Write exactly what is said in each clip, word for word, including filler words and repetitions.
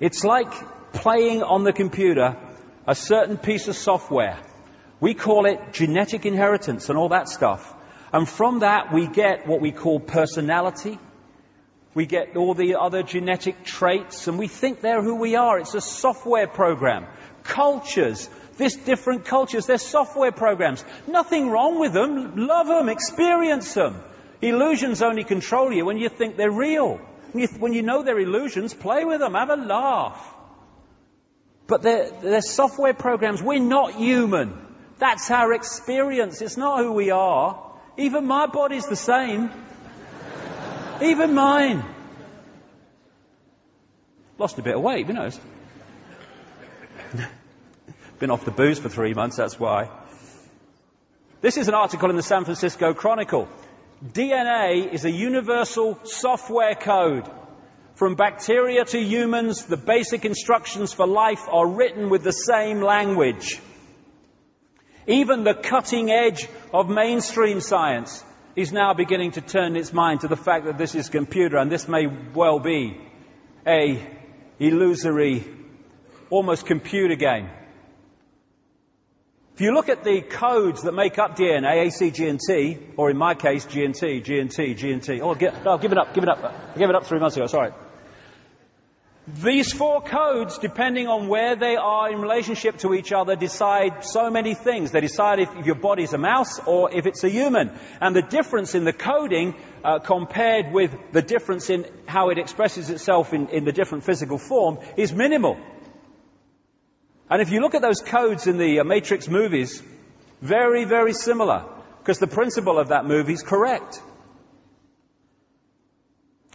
It's like playing on the computer a certain piece of software. We call it genetic inheritance and all that stuff. And from that we get what we call personality. We get all the other genetic traits and we think they're who we are. It's a software program. Cultures, this different cultures, they're software programs. Nothing wrong with them. Love them, experience them. Illusions only control you when you think they're real. When you know they're illusions, play with them, have a laugh. But they're, they're software programs. We're not human. That's our experience. It's not who we are. Even my body's the same. Even mine. Lost a bit of weight, who knows? Been off the booze for three months, that's why. This is an article in the San Francisco Chronicle. D N A is a universal software code. From bacteria to humans, the basic instructions for life are written with the same language. Even the cutting edge of mainstream science is now beginning to turn its mind to the fact that this is computer, and this may well be a illusory, almost computer game. If you look at the codes that make up D N A, A, C, G, and T, or in my case, G and T, G and T, G and T. Oh, get, no, give it up, give it up. I gave it up three months ago, sorry. These four codes, depending on where they are in relationship to each other, decide so many things. They decide if your body's a mouse or if it's a human. And the difference in the coding, uh, compared with the difference in how it expresses itself in, in the different physical form, is minimal. And if you look at those codes in the uh, Matrix movies, very, very similar, because the principle of that movie is correct.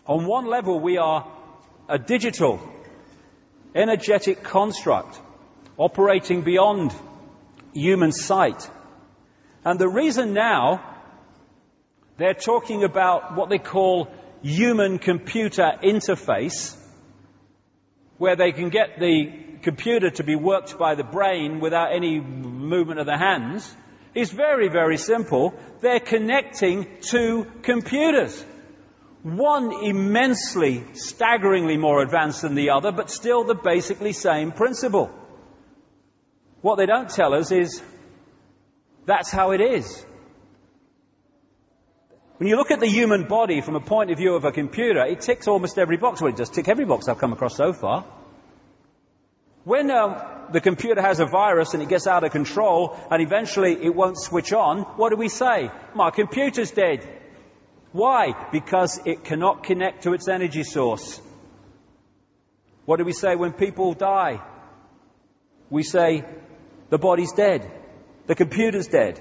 On one level, we are a digital, energetic construct operating beyond human sight. And the reason now they're talking about what they call human-computer interface, where they can get the computer to be worked by the brain without any movement of the hands, is very, very simple. They're connecting two computers. One immensely, staggeringly more advanced than the other, but still the basically same principle. What they don't tell us is that's how it is. When you look at the human body from a point of view of a computer, it ticks almost every box. Well, it does tick every box I've come across so far. When uh, the computer has a virus and it gets out of control and eventually it won't switch on, what do we say? My computer's dead. Why? Because it cannot connect to its energy source. What do we say when people die? We say, the body's dead. The computer's dead.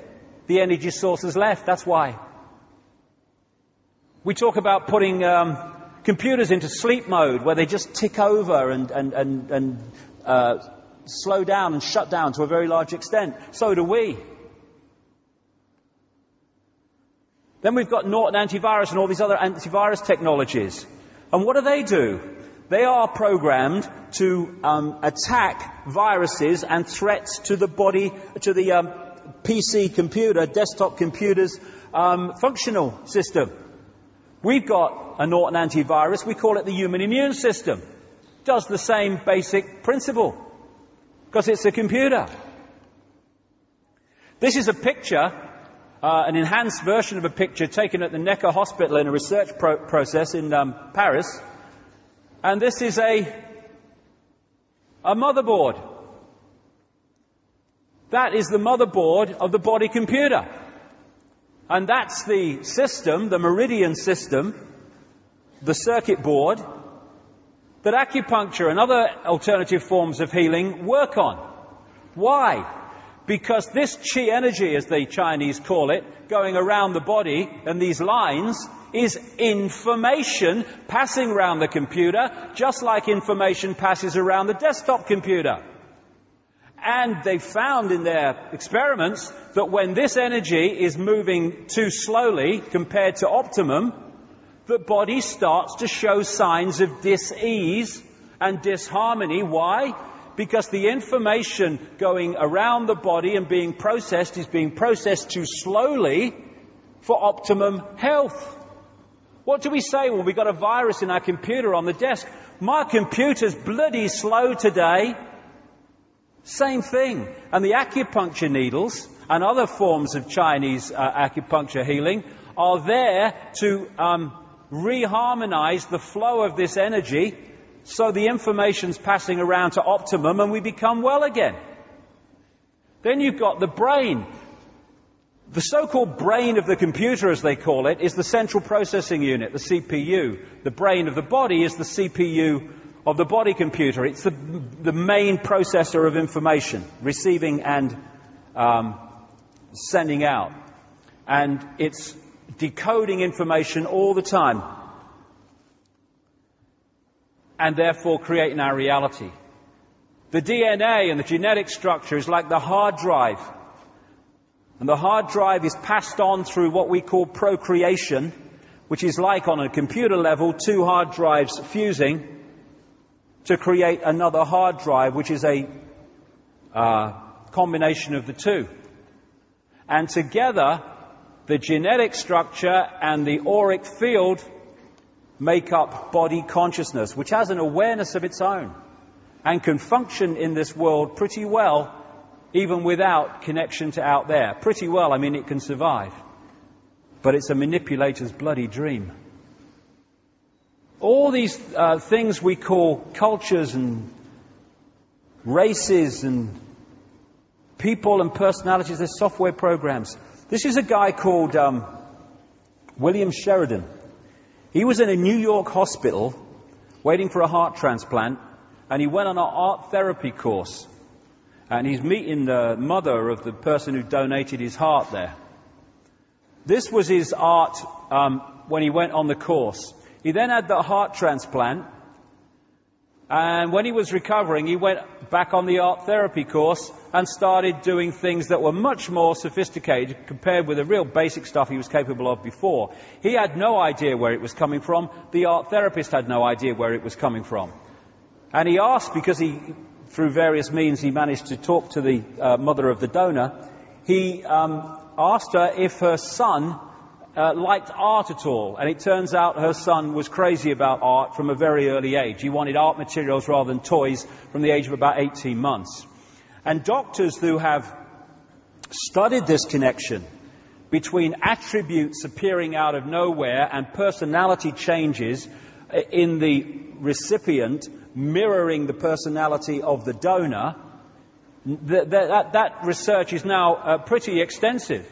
The energy source is left. That's why. We talk about putting um, computers into sleep mode, where they just tick over and, and, and, and uh, slow down and shut down to a very large extent. So do we. Then we've got Norton Antivirus and all these other antivirus technologies. And what do they do? They are programmed to um, attack viruses and threats to the body, to the um, P C computer, desktop computer's um, functional system. We've got a Norton Antivirus. We call it the human immune system. It does the same basic principle because it's a computer. This is a picture. Uh, an enhanced version of a picture taken at the Necker Hospital in a research pro process in um, Paris. And this is a, a motherboard. That is the motherboard of the body computer. And that's the system, the meridian system, the circuit board, that acupuncture and other alternative forms of healing work on. Why? Because this chi energy, as the Chinese call it, going around the body and these lines, is information passing around the computer, just like information passes around the desktop computer. And they found in their experiments that when this energy is moving too slowly compared to optimum, the body starts to show signs of dis-ease and disharmony. Why? Because the information going around the body and being processed is being processed too slowly for optimum health. What do we say when we've got a virus in our computer on the desk? My computer's bloody slow today. Same thing. And the acupuncture needles and other forms of Chinese uh, acupuncture healing are there to um, reharmonize the flow of this energy so the information's passing around to optimum and we become well again. Then you've got the brain. The so-called brain of the computer, as they call it, is the central processing unit, the C P U. The brain of the body is the C P U of the body computer. It's the, the main processor of information, receiving and um, sending out. And it's decoding information all the time, and therefore creating our reality. The D N A and the genetic structure is like the hard drive. And the hard drive is passed on through what we call procreation, which is like, on a computer level, two hard drives fusing to create another hard drive, which is a uh, combination of the two. And together, the genetic structure and the auric field make up body consciousness, which has an awareness of its own and can function in this world pretty well, even without connection to out there. Pretty well, I mean, it can survive. But it's a manipulator's bloody dream. All these uh, things we call cultures and races and people and personalities, they're software programs. This is a guy called um, William Sheridan. He was in a New York hospital waiting for a heart transplant, and he went on an art therapy course. And he's meeting the mother of the person who donated his heart there. This was his art um, when he went on the course. He then had the heart transplant. And when he was recovering, he went back on the art therapy course and started doing things that were much more sophisticated compared with the real basic stuff he was capable of before. He had no idea where it was coming from. The art therapist had no idea where it was coming from. And he asked, because he... through various means he managed to talk to the uh, mother of the donor, he um, asked her if her son uh, liked art at all. And it turns out her son was crazy about art from a very early age. He wanted art materials rather than toys from the age of about eighteen months. And doctors who have studied this connection between attributes appearing out of nowhere and personality changes in the recipient mirroring the personality of the donor, that, that, that research is now uh, pretty extensive.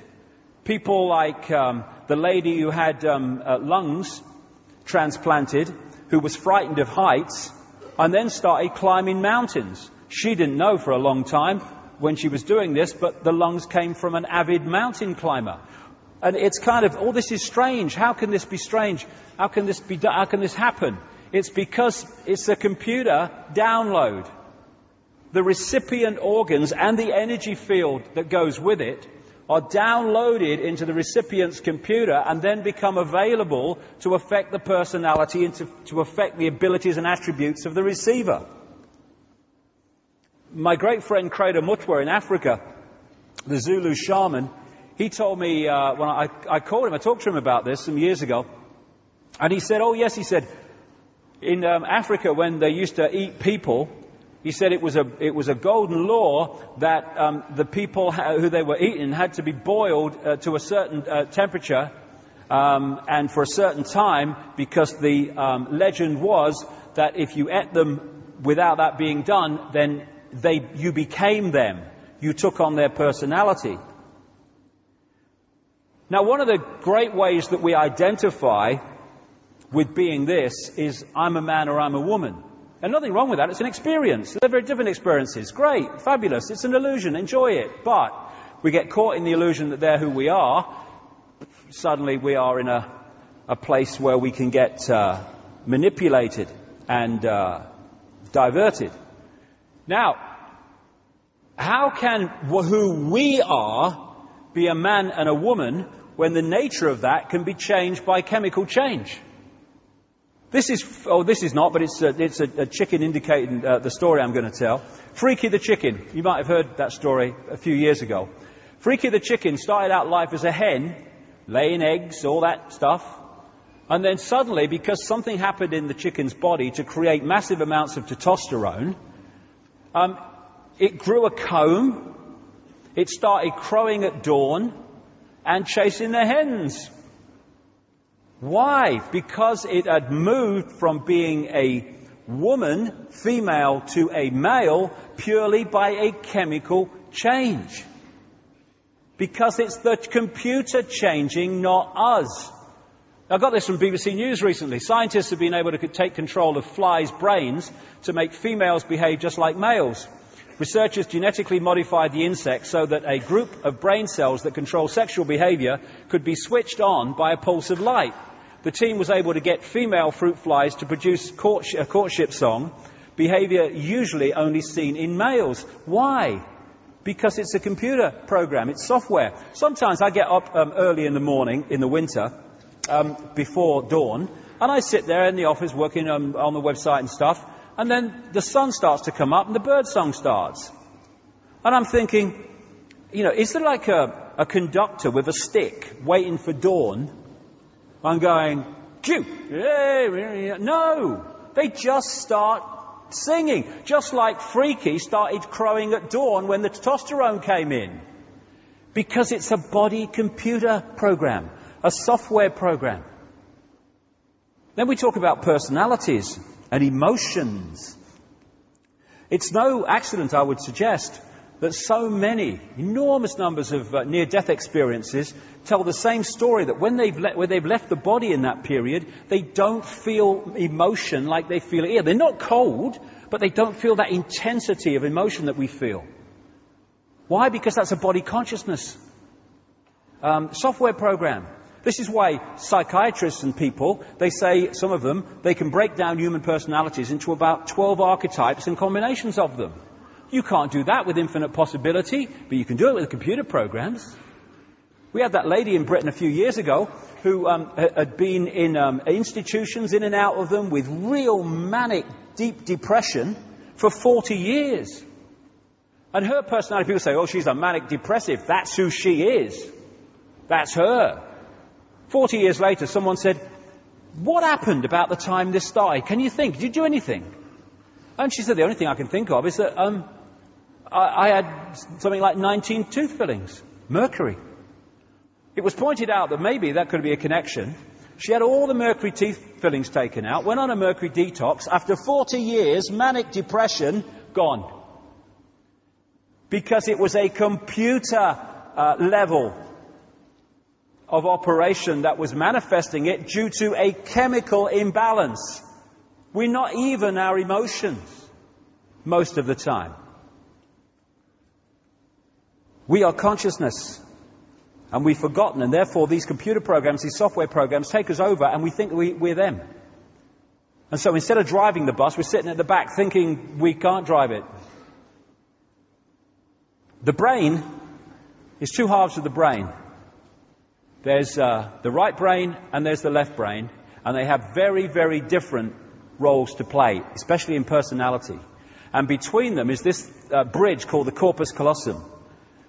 People like um, the lady who had um, uh, lungs transplanted, who was frightened of heights, and then started climbing mountains. She didn't know for a long time when she was doing this, but the lungs came from an avid mountain climber. And it's kind of, oh, this is strange. How can this be strange? How can this be? How can this happen? It's because it's a computer download. The recipient organs and the energy field that goes with it are downloaded into the recipient's computer and then become available to affect the personality and to, to affect the abilities and attributes of the receiver. My great friend Credo Mutwa in Africa, the Zulu shaman, he told me, uh, when I, I called him, I talked to him about this some years ago, and he said, oh yes, he said, in um, Africa, when they used to eat people, he said it was a, it was a golden law that um, the people who they were eating had to be boiled uh, to a certain uh, temperature um, and for a certain time, because the um, legend was that if you ate them without that being done, then they, you became them. You took on their personality. Now, one of the great ways that we identify with being this is, I'm a man or I'm a woman. And nothing wrong with that, it's an experience. They're very different experiences. Great, fabulous, it's an illusion, enjoy it. But we get caught in the illusion that they're who we are. Suddenly we are in a, a place where we can get uh, manipulated and uh, diverted. Now, how can who we are be a man and a woman when the nature of that can be changed by chemical change? This is, oh, this is not, but it's a, it's a, a chicken indicating uh, the story I'm going to tell. Freaky the chicken. You might have heard that story a few years ago. Freaky the chicken started out life as a hen, laying eggs, all that stuff. And then suddenly, because something happened in the chicken's body to create massive amounts of testosterone, um, it grew a comb, it started crowing at dawn, and chasing the hens. Why? Because it had moved from being a woman, female, to a male purely by a chemical change. Because it's the computer changing, not us. I got this from B B C News recently. Scientists have been able to take control of flies' brains to make females behave just like males. Researchers genetically modified the insect so that a group of brain cells that control sexual behavior could be switched on by a pulse of light. The team was able to get female fruit flies to produce courtship, a courtship song, behavior usually only seen in males. Why? Because it's a computer program, it's software. Sometimes I get up um, early in the morning, in the winter, um, before dawn, and I sit there in the office working um, on the website and stuff, and then the sun starts to come up and the bird song starts. And I'm thinking, you know, is there like a, a conductor with a stick waiting for dawn? I'm going, cue! No! They just start singing. Just like Freaky started crowing at dawn when the testosterone came in. Because it's a body computer program. A software program. Then we talk about personalities and emotions. It's no accident, I would suggest, that so many, enormous numbers of uh, near-death experiences tell the same story, that when they've, le when they've left the body in that period, they don't feel emotion like they feel it here. They're not cold, but they don't feel that intensity of emotion that we feel. Why? Because that's a body consciousness. Um, software program. This is why psychiatrists and people, they say, some of them, they can break down human personalities into about twelve archetypes and combinations of them. You can't do that with infinite possibility, but you can do it with computer programs. We had that lady in Britain a few years ago who um, had been in um, institutions, in and out of them, with real manic, deep depression for forty years. And her personality, people say, oh, she's a manic depressive. That's who she is. That's her. Forty years later, someone said, what happened about the time this started? Can you think? Did you do anything? And she said, the only thing I can think of is that um, I, I had something like nineteen tooth fillings. Mercury. It was pointed out that maybe that could be a connection. She had all the mercury teeth fillings taken out, went on a mercury detox. After forty years, manic depression, gone. Because it was a computer uh, level of operation that was manifesting it due to a chemical imbalance. We're not even our emotions most of the time. We are consciousness, and we've forgotten, and therefore these computer programs, these software programs take us over, and we think we, we're them. And so instead of driving the bus, we're sitting at the back thinking we can't drive it. The brain is two halves of the brain. There's uh, the right brain and there's the left brain, and they have very, very different roles to play, especially in personality. And between them is this uh, bridge called the corpus callosum,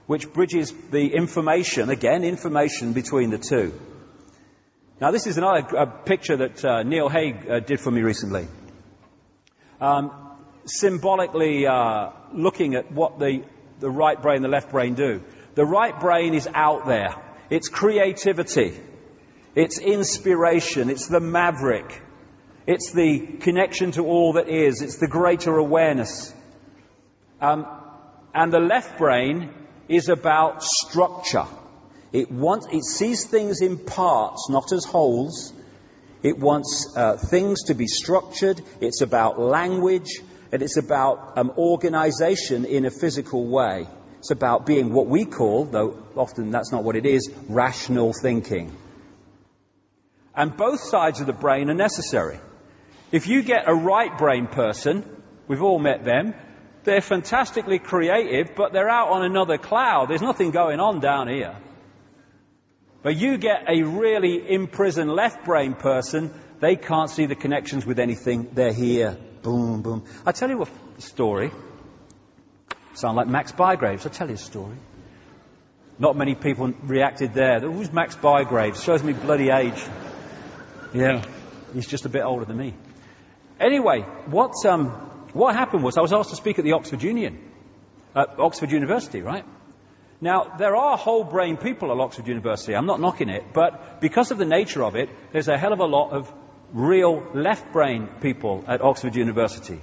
which bridges the information, again, information between the two. Now, this is another uh, picture that uh, Neil Hague uh, did for me recently. Um, symbolically uh, looking at what the, the right brain and the left brain do. The right brain is out there. It's creativity, it's inspiration, it's the maverick, it's the connection to all that is, it's the greater awareness. Um, and the left brain is about structure. It wants, it sees things in parts, not as wholes. It wants uh, things to be structured, it's about language, and it's about um, organization in a physical way. It's about being what we call, though often that's not what it is, rational thinking. And both sides of the brain are necessary. If you get a right brain person, we've all met them, they're fantastically creative, but they're out on another cloud. There's nothing going on down here. But you get a really imprisoned left brain person, they can't see the connections with anything. They're here. Boom, boom. I tell you a story. Sound like Max Bygraves. I'll tell you a story. Not many people reacted there. Who's Max Bygraves? Shows me bloody age. Yeah, he's just a bit older than me. Anyway, what, um, what happened was I was asked to speak at the Oxford Union, at Oxford University, right? Now, there are whole-brain people at Oxford University. I'm not knocking it, but because of the nature of it, there's a hell of a lot of real left-brain people at Oxford University.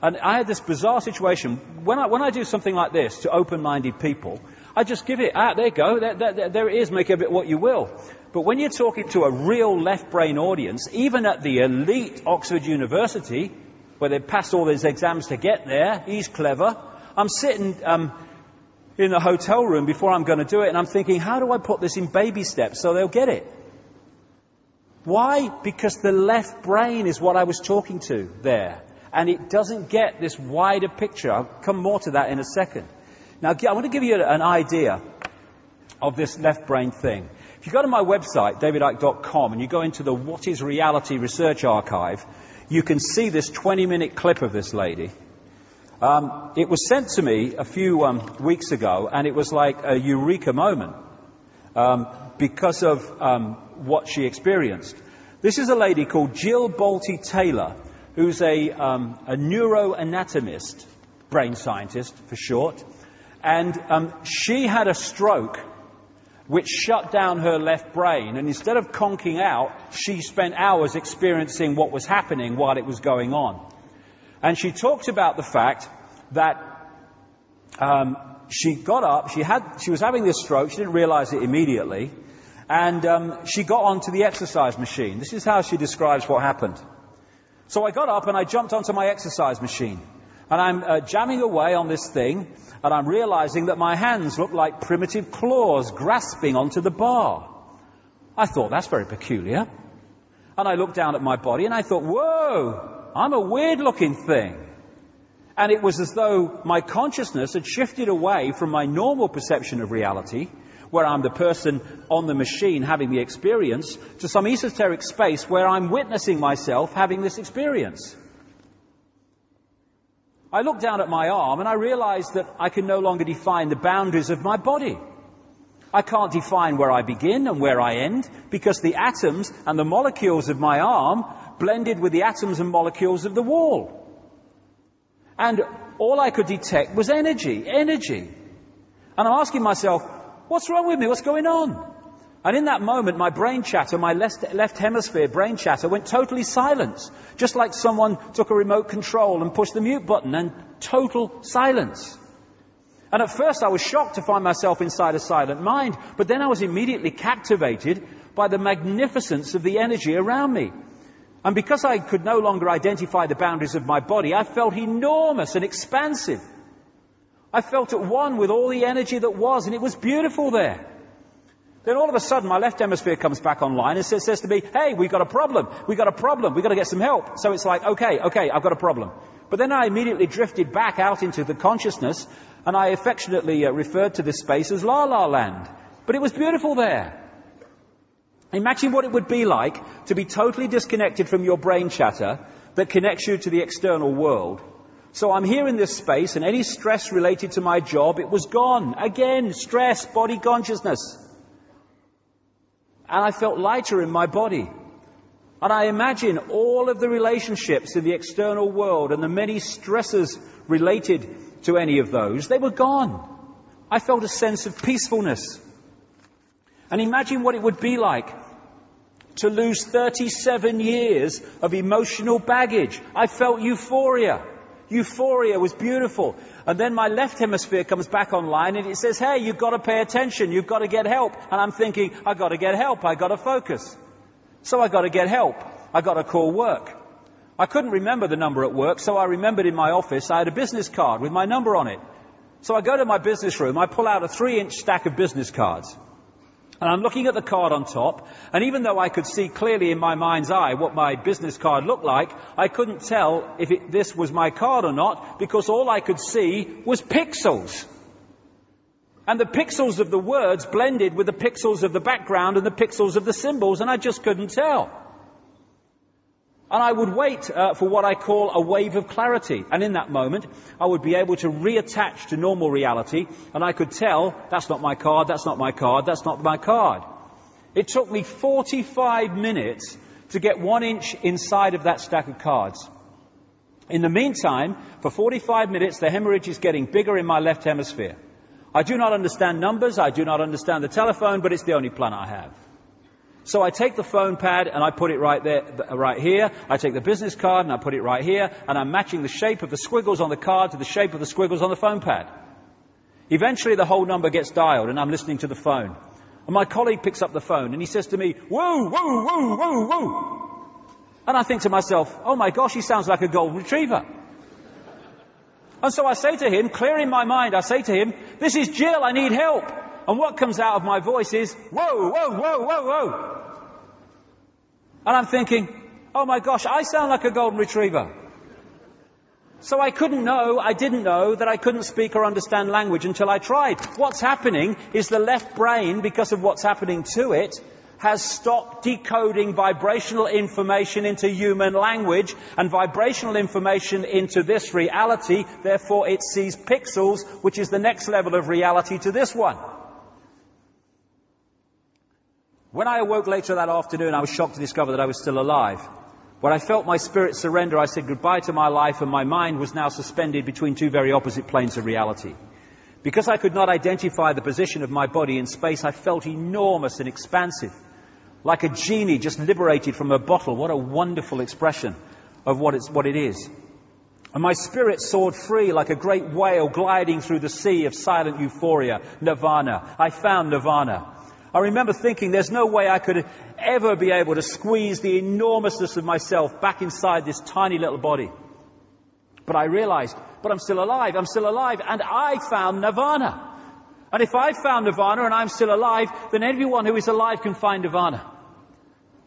And I had this bizarre situation. When I, when I do something like this to open-minded people, I just give it, ah, there you go, there, there, there it is, make of it what you will. But when you're talking to a real left-brain audience, even at the elite Oxford University, where they pass all these exams to get there, he's clever, I'm sitting um, in the hotel room before I'm going to do it, and I'm thinking, how do I put this in baby steps so they'll get it? Why? Because the left brain is what I was talking to there. And it doesn't get this wider picture. I'll come more to that in a second. Now, I want to give you an idea of this left brain thing. If you go to my website, david ike dot com, and you go into the What is Reality Research Archive, you can see this twenty-minute clip of this lady. Um, it was sent to me a few um, weeks ago, and it was like a eureka moment um, because of um, what she experienced. This is a lady called Jill Bolte Taylor, who's a, um, a neuroanatomist, brain scientist for short, and um, she had a stroke which shut down her left brain, and instead of conking out, she spent hours experiencing what was happening while it was going on. And she talked about the fact that um, she got up, she, had, she was having this stroke, she didn't realize it immediately, and um, she got onto the exercise machine. This is how she describes what happened. So I got up and I jumped onto my exercise machine. And I'm uh, jamming away on this thing, and I'm realizing that my hands look like primitive claws grasping onto the bar. I thought, that's very peculiar. And I looked down at my body and I thought, whoa, I'm a weird-looking thing. And it was as though my consciousness had shifted away from my normal perception of reality, where I'm the person on the machine having the experience, to some esoteric space where I'm witnessing myself having this experience. I looked down at my arm and I realized that I can no longer define the boundaries of my body. I can't define where I begin and where I end, because the atoms and the molecules of my arm blended with the atoms and molecules of the wall. And all I could detect was energy, energy. And I'm asking myself, what's wrong with me? What's going on? And in that moment, my brain chatter, my left, left hemisphere brain chatter went totally silent. Just like someone took a remote control and pushed the mute button, and total silence. And at first I was shocked to find myself inside a silent mind, but then I was immediately captivated by the magnificence of the energy around me. And because I could no longer identify the boundaries of my body, I felt enormous and expansive. I felt at one with all the energy that was, and it was beautiful there. Then all of a sudden, my left hemisphere comes back online and says, says to me, hey, we've got a problem, we've got a problem, we've got to get some help. So it's like, okay, okay, I've got a problem. But then I immediately drifted back out into the consciousness, and I affectionately uh, referred to this space as La La Land. But it was beautiful there. Imagine what it would be like to be totally disconnected from your brain chatter that connects you to the external world. So I'm here in this space, and any stress related to my job, it was gone. Again, stress, body consciousness. And I felt lighter in my body. And I imagine all of the relationships in the external world and the many stresses related to any of those, they were gone. I felt a sense of peacefulness. And imagine what it would be like to lose thirty-seven years of emotional baggage. I felt euphoria. Euphoria was beautiful. And then my left hemisphere comes back online and it says, hey, you've got to pay attention, you've got to get help. And I'm thinking, I've got to get help, I've got to focus. So I've got to get help, I've got to call work. I couldn't remember the number at work, so I remembered in my office I had a business card with my number on it. So I go to my business room, I pull out a three-inch stack of business cards. And I'm looking at the card on top, and even though I could see clearly in my mind's eye what my business card looked like, I couldn't tell if it, this was my card or not, because all I could see was pixels. And the pixels of the words blended with the pixels of the background and the pixels of the symbols, and I just couldn't tell. And I would wait uh, for what I call a wave of clarity. And in that moment, I would be able to reattach to normal reality, and I could tell, that's not my card, that's not my card, that's not my card. It took me forty-five minutes to get one inch inside of that stack of cards. In the meantime, for forty-five minutes, the hemorrhage is getting bigger in my left hemisphere. I do not understand numbers, I do not understand the telephone, but it's the only plan I have. So I take the phone pad and I put it right there, right here. I take the business card and I put it right here, and I'm matching the shape of the squiggles on the card to the shape of the squiggles on the phone pad. Eventually the whole number gets dialed and I'm listening to the phone. And my colleague picks up the phone and he says to me, whoa, whoa, whoa, whoa, whoa. And I think to myself, oh my gosh, he sounds like a golden retriever. And so I say to him, clearing my mind, I say to him, this is Jill, I need help. And what comes out of my voice is, whoa, whoa, whoa, whoa, whoa. And I'm thinking, oh my gosh, I sound like a golden retriever. So I couldn't know, I didn't know that I couldn't speak or understand language until I tried. What's happening is the left brain, because of what's happening to it, has stopped decoding vibrational information into human language and vibrational information into this reality. Therefore, it sees pixels, which is the next level of reality to this one. When I awoke later that afternoon, I was shocked to discover that I was still alive. When I felt my spirit surrender, I said goodbye to my life, and my mind was now suspended between two very opposite planes of reality. Because I could not identify the position of my body in space, I felt enormous and expansive, like a genie just liberated from a bottle. What a wonderful expression of what, it's, what it is. And my spirit soared free like a great whale gliding through the sea of silent euphoria, nirvana. I found nirvana. I remember thinking there's no way I could ever be able to squeeze the enormousness of myself back inside this tiny little body. But I realized, but I'm still alive, I'm still alive, and I found nirvana. And if I found nirvana and I'm still alive, then everyone who is alive can find nirvana.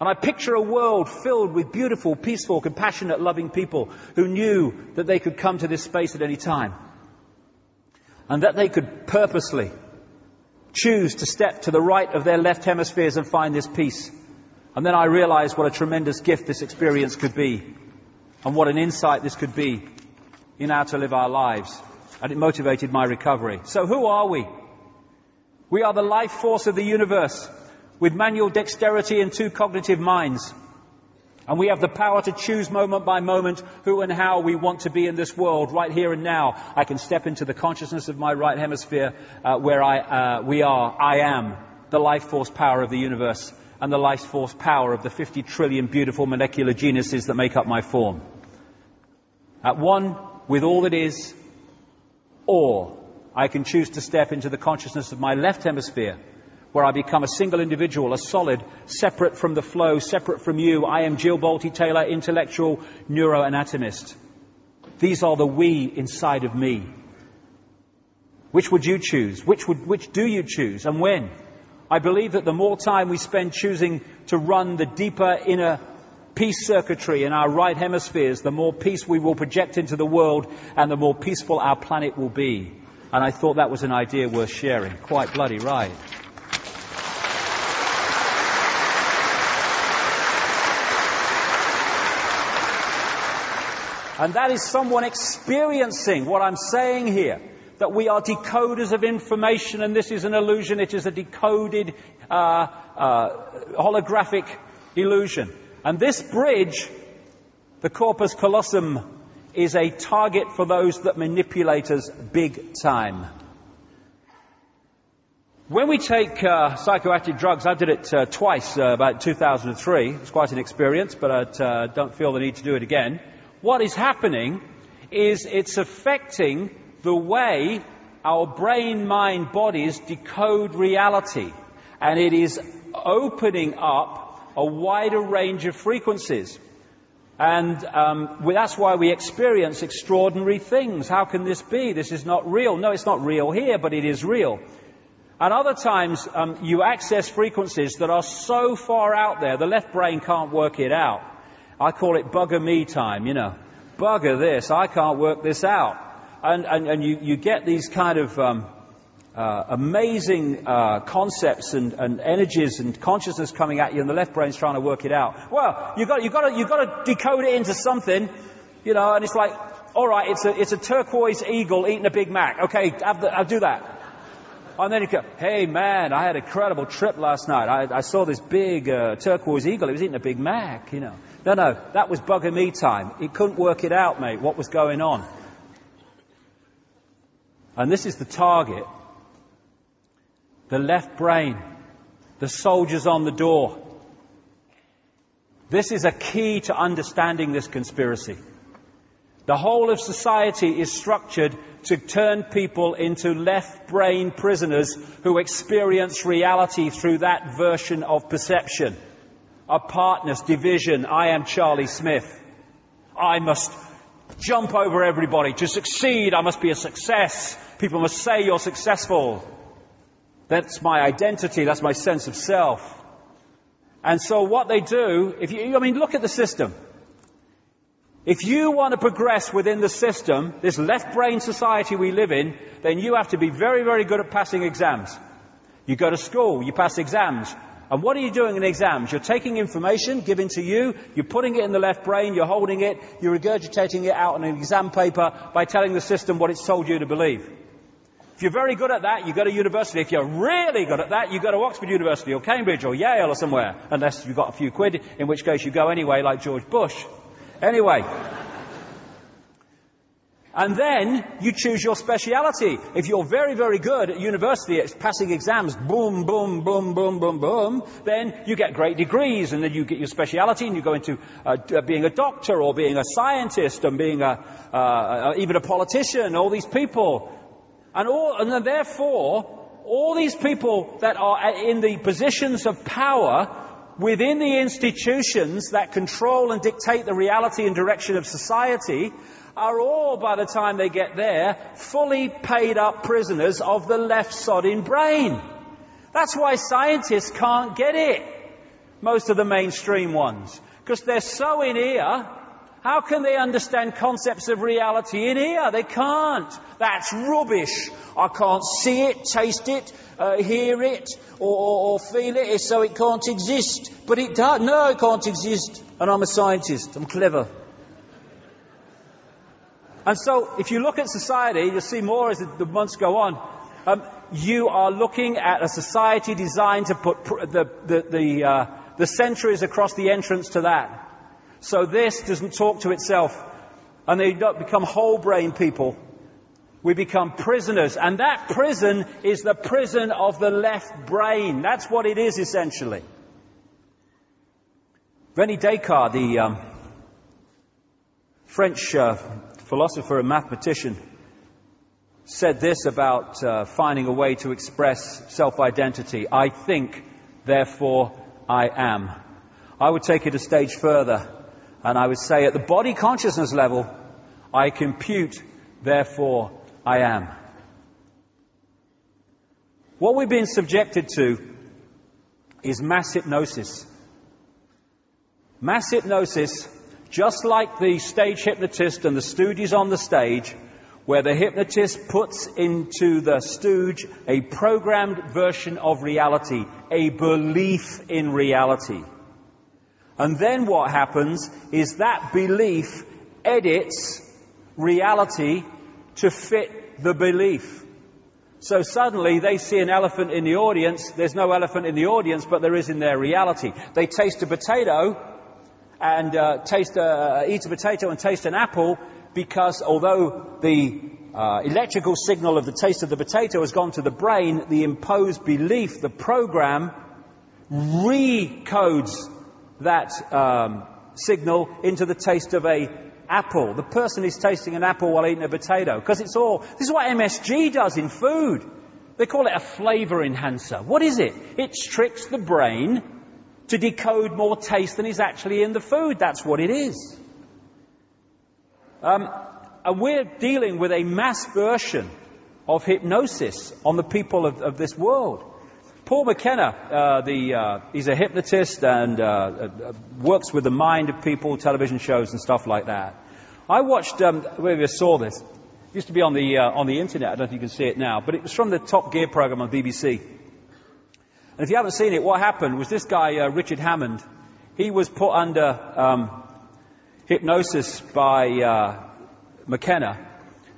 And I picture a world filled with beautiful, peaceful, compassionate, loving people who knew that they could come to this space at any time. And that they could purposely choose to step to the right of their left hemispheres and find this peace. And then I realized what a tremendous gift this experience could be, and what an insight this could be in how to live our lives. And it motivated my recovery. So who are we? We are the life force of the universe, with manual dexterity and two cognitive minds. And we have the power to choose moment by moment who and how we want to be in this world, right here and now. I can step into the consciousness of my right hemisphere, uh, where I, uh, we are. I am the life force power of the universe and the life force power of the fifty trillion beautiful molecular genuses that make up my form. At one with all that is, or I can choose to step into the consciousness of my left hemisphere, where I become a single individual, a solid, separate from the flow, separate from you. I am Jill Bolte Taylor, intellectual neuroanatomist. These are the we inside of me. Which would you choose? Which would, which do you choose, and when? I believe that the more time we spend choosing to run the deeper inner peace circuitry in our right hemispheres, the more peace we will project into the world, and the more peaceful our planet will be. And I thought that was an idea worth sharing. Quite bloody right. And that is someone experiencing what I'm saying here, that we are decoders of information, and this is an illusion. It is a decoded uh, uh, holographic illusion. And this bridge, the corpus callosum, is a target for those that manipulate us big time. When we take uh, psychoactive drugs, I did it uh, twice, uh, about two thousand three. It was quite an experience, but I uh, don't feel the need to do it again. What is happening is it's affecting the way our brain, mind, bodies decode reality, and it is opening up a wider range of frequencies. And um, well, that's why we experience extraordinary things. How can this be? This is not real. No, it's not real here, but it is real. And other times um, you access frequencies that are so far out there, the left brain can't work it out. I call it bugger me time, you know. Bugger this, I can't work this out. And, and, and you, you get these kind of um, uh, amazing uh, concepts and, and energies and consciousness coming at you, and the left brain's trying to work it out. Well, you've got, you've got to, you've got to decode it into something, you know, and it's like, all right, it's a, it's a turquoise eagle eating a Big Mac. Okay, have the, I'll do that. And then he'd go, hey, man, I had a credible trip last night. I, I saw this big uh, turquoise eagle. He was eating a Big Mac, you know. No, no, that was bugger me time. He couldn't work it out, mate, what was going on. And this is the target. The left brain. The soldiers on the door. This is a key to understanding this conspiracy. The whole of society is structured to turn people into left-brain prisoners who experience reality through that version of perception. Apartness, division, I am Charlie Smith. I must jump over everybody. To succeed, I must be a success. People must say you're successful. That's my identity, that's my sense of self. And so what they do, if you, I mean, look at the system. If you want to progress within the system, this left-brain society we live in, then you have to be very, very good at passing exams. You go to school, you pass exams. And what are you doing in exams? You're taking information given to you, you're putting it in the left brain, you're holding it, you're regurgitating it out on an exam paper by telling the system what it's told you to believe. If you're very good at that, you go to university. If you're really good at that, you go to Oxford University or Cambridge or Yale or somewhere, unless you've got a few quid, in which case you go anyway, like George Bush. Anyway. And then you choose your speciality. If you're very, very good at university, it's passing exams, boom, boom, boom, boom, boom, boom, then you get great degrees, and then you get your speciality, and you go into uh, being a doctor or being a scientist and being a, uh, even a politician, all these people. And, all, and therefore, all these people that are in the positions of power within the institutions that control and dictate the reality and direction of society are all, by the time they get there, fully paid-up prisoners of the left-sodding brain. That's why scientists can't get it, most of the mainstream ones, because they're so in ear. How can they understand concepts of reality in here? They can't. That's rubbish. I can't see it, taste it, uh, hear it, or, or, or feel it, so it can't exist. But it does. No, it can't exist. And I'm a scientist. I'm clever. And so, if you look at society, you'll see more as the months go on. Um, you are looking at a society designed to put pr the, the, the, uh, the centuries across the entrance to that. So this doesn't talk to itself, and they don't become whole brain people. We become prisoners, and that prison is the prison of the left brain. That's what it is, essentially. René Descartes, the um, French uh, philosopher and mathematician, said this about uh, finding a way to express self-identity. I think, therefore I am. I would take it a stage further. And I would say at the body consciousness level, I compute, therefore I am. What we've been subjected to is mass hypnosis. Mass hypnosis, just like the stage hypnotist and the stooges on the stage, where the hypnotist puts into the stooge a programmed version of reality, a belief in reality. And then what happens is that belief edits reality to fit the belief. So suddenly they see an elephant in the audience. There's no elephant in the audience, but there is in their reality. They taste a potato and uh, taste a, eat a potato and taste an apple, because although the uh, electrical signal of the taste of the potato has gone to the brain, the imposed belief, the program, recodes that um, signal into the taste of a apple. The person is tasting an apple while eating a potato, because it's all... This is what M S G does in food. They call it a flavour enhancer. What is it? It tricks the brain to decode more taste than is actually in the food. That's what it is. Um, and we're dealing with a mass version of hypnosis on the people of, of this world. Paul McKenna, uh, the, uh, he's a hypnotist and uh, uh, works with the mind of people, television shows and stuff like that. I watched, um, maybe I saw this, it used to be on the, uh, on the internet, I don't think you can see it now, but it was from the Top Gear program on B B C. And if you haven't seen it, what happened was this guy, uh, Richard Hammond, he was put under um, hypnosis by uh, McKenna,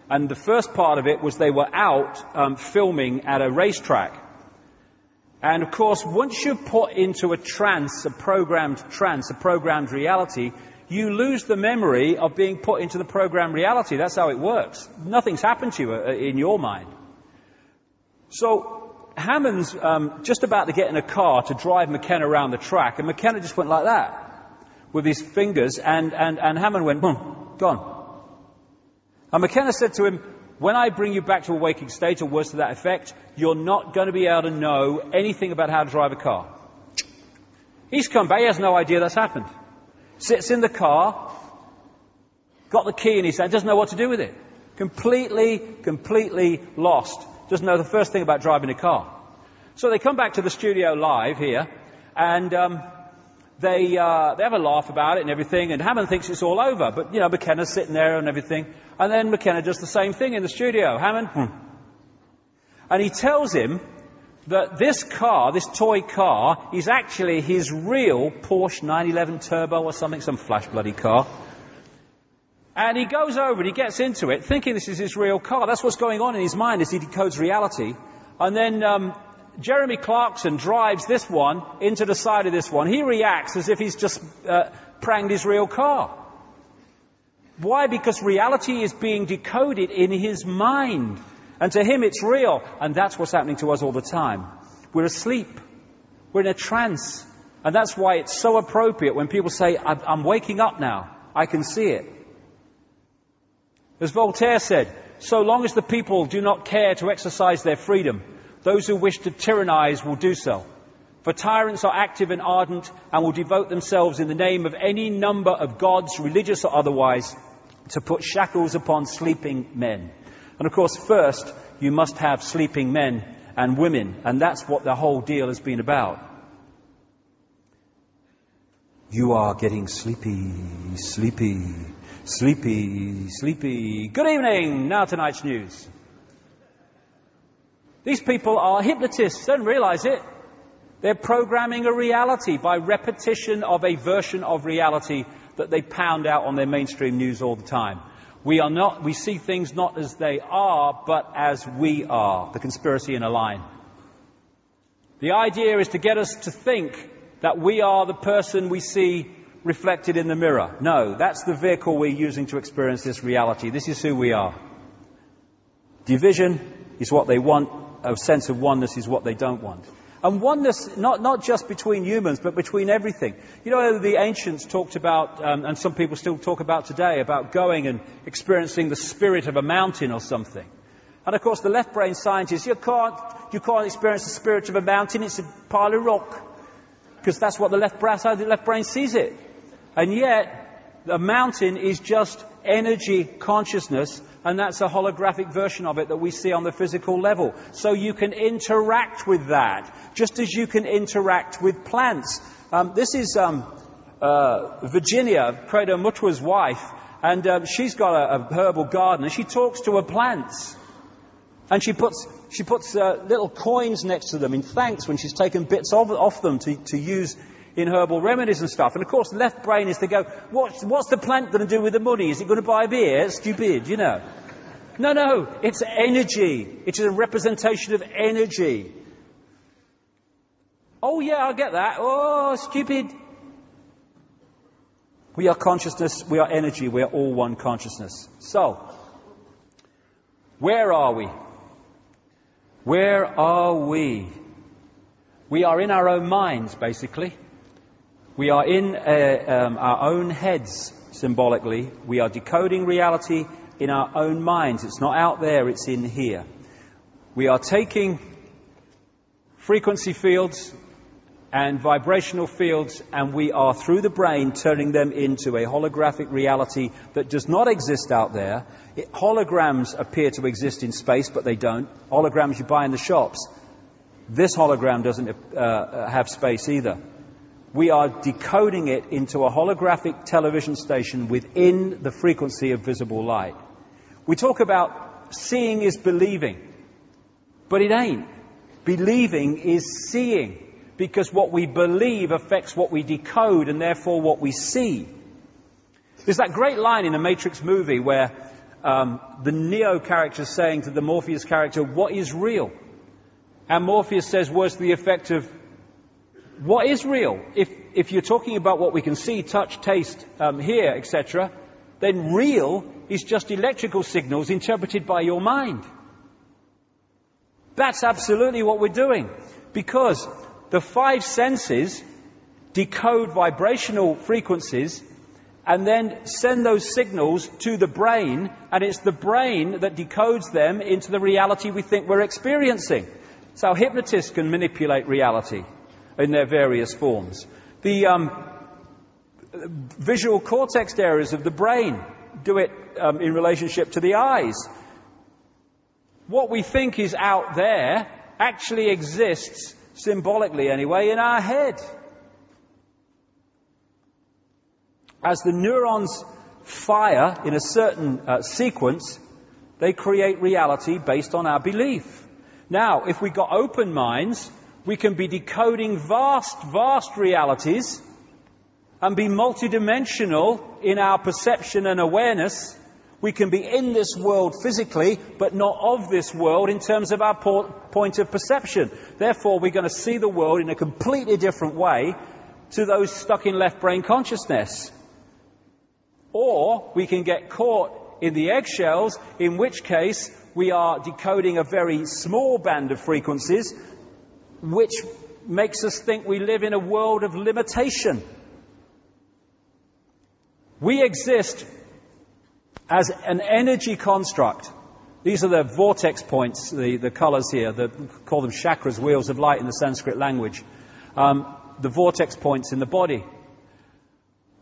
And the first part of it was they were out um, filming at a racetrack. And of course, once you're put into a trance, a programmed trance, a programmed reality, you lose the memory of being put into the programmed reality. That's how it works. Nothing's happened to you uh, in your mind. So Hammond's um, just about to get in a car to drive McKenna around the track, and McKenna just went like that with his fingers, and, and, and Hammond went, boom, gone. And McKenna said to him, when I bring you back to a waking state, or words to that effect, you're not going to be able to know anything about how to drive a car. He's come back, he has no idea that's happened. Sits in the car, got the key in his hand, doesn't know what to do with it. Completely, completely lost. Doesn't know the first thing about driving a car. So they come back to the studio live here, and um, they uh, they have a laugh about it and everything, and Hammond thinks it's all over. But, you know, McKenna's sitting there and everything. And then McKenna does the same thing in the studio. Hammond, hmm. And he tells him that this car, this toy car, is actually his real Porsche nine eleven Turbo or something, some flash bloody car. And he goes over and he gets into it, thinking this is his real car. That's what's going on in his mind as he decodes reality. And then um, Jeremy Clarkson drives this one into the side of this one. He reacts as if he's just uh, pranged his real car. Why? Because reality is being decoded in his mind. And to him it's real. And that's what's happening to us all the time. We're asleep. We're in a trance. And that's why it's so appropriate when people say, I'm waking up now. I can see it. As Voltaire said, so long as the people do not care to exercise their freedom, those who wish to tyrannize will do so. For tyrants are active and ardent and will devote themselves in the name of any number of gods, religious or otherwise, to put shackles upon sleeping men. And of course, first, you must have sleeping men and women, and that's what the whole deal has been about. You are getting sleepy, sleepy, sleepy, sleepy. Good evening. Now tonight's news. These people are hypnotists. They don't realize it. They're programming a reality by repetition of a version of reality that they pound out on their mainstream news all the time. We are not, we see things not as they are, but as we are. The conspiracy in a line. The idea is to get us to think that we are the person we see reflected in the mirror. No, that's the vehicle we're using to experience this reality. This is who we are. Division is what they want. A sense of oneness is what they don't want. And oneness, not, not just between humans, but between everything. You know, the ancients talked about, um, and some people still talk about today, about going and experiencing the spirit of a mountain or something. And of course, the left brain scientists, you can't, you can't experience the spirit of a mountain, it's a pile of rock. Because that's what the left, brain, the left brain sees it. And yet, the mountain is just energy consciousness, and that's a holographic version of it that we see on the physical level. So you can interact with that, just as you can interact with plants. Um, this is um, uh, Virginia, Credo Mutwa's wife, and um, she's got a, a herbal garden, and she talks to her plants. And she puts, she puts uh, little coins next to them in thanks when she's taken bits of, off them to, to use in herbal remedies and stuff. And, of course, the left brain is to go, what's, what's the plant going to do with the money? Is it going to buy beer? It's stupid, you know. No, no, it's energy. It is a representation of energy. Oh, yeah, I get that. Oh, stupid. We are consciousness. We are energy. We are all one consciousness. So, where are we? Where are we? We are in our own minds, basically. We are in uh, um, our own heads, symbolically. We are decoding reality in our own minds. It's not out there, it's in here. We are taking frequency fields and vibrational fields, and we are, through the brain, turning them into a holographic reality that does not exist out there. It, holograms appear to exist in space, but they don't. Holograms you buy in the shops. This hologram doesn't uh, have space either. We are decoding it into a holographic television station within the frequency of visible light. We talk about seeing is believing, but it ain't. Believing is seeing. Because what we believe affects what we decode and therefore what we see. There's that great line in the Matrix movie where Um, the Neo character saying to the Morpheus character, what is real? And Morpheus says words to the effect of, what is real? If, if you're talking about what we can see, touch, taste, um, hear, et cetera, then real is just electrical signals interpreted by your mind. That's absolutely what we're doing, because the five senses decode vibrational frequencies and then send those signals to the brain, and it's the brain that decodes them into the reality we think we're experiencing. It's how hypnotists can manipulate reality in their various forms. The um, visual cortex areas of the brain do it um, in relationship to the eyes. What we think is out there actually exists, symbolically anyway, in our head. As the neurons fire in a certain uh, sequence, they create reality based on our belief. Now, if we've got open minds, we can be decoding vast, vast realities and be multidimensional in our perception and awareness. We can be in this world physically, but not of this world in terms of our point of perception. Therefore, we're going to see the world in a completely different way to those stuck in left-brain consciousness. Or we can get caught in the eggshells, in which case we are decoding a very small band of frequencies, which makes us think we live in a world of limitation. We exist as an energy construct. These are the vortex points, the, the colours here, the, we call them chakras, wheels of light in the Sanskrit language. Um, the vortex points in the body.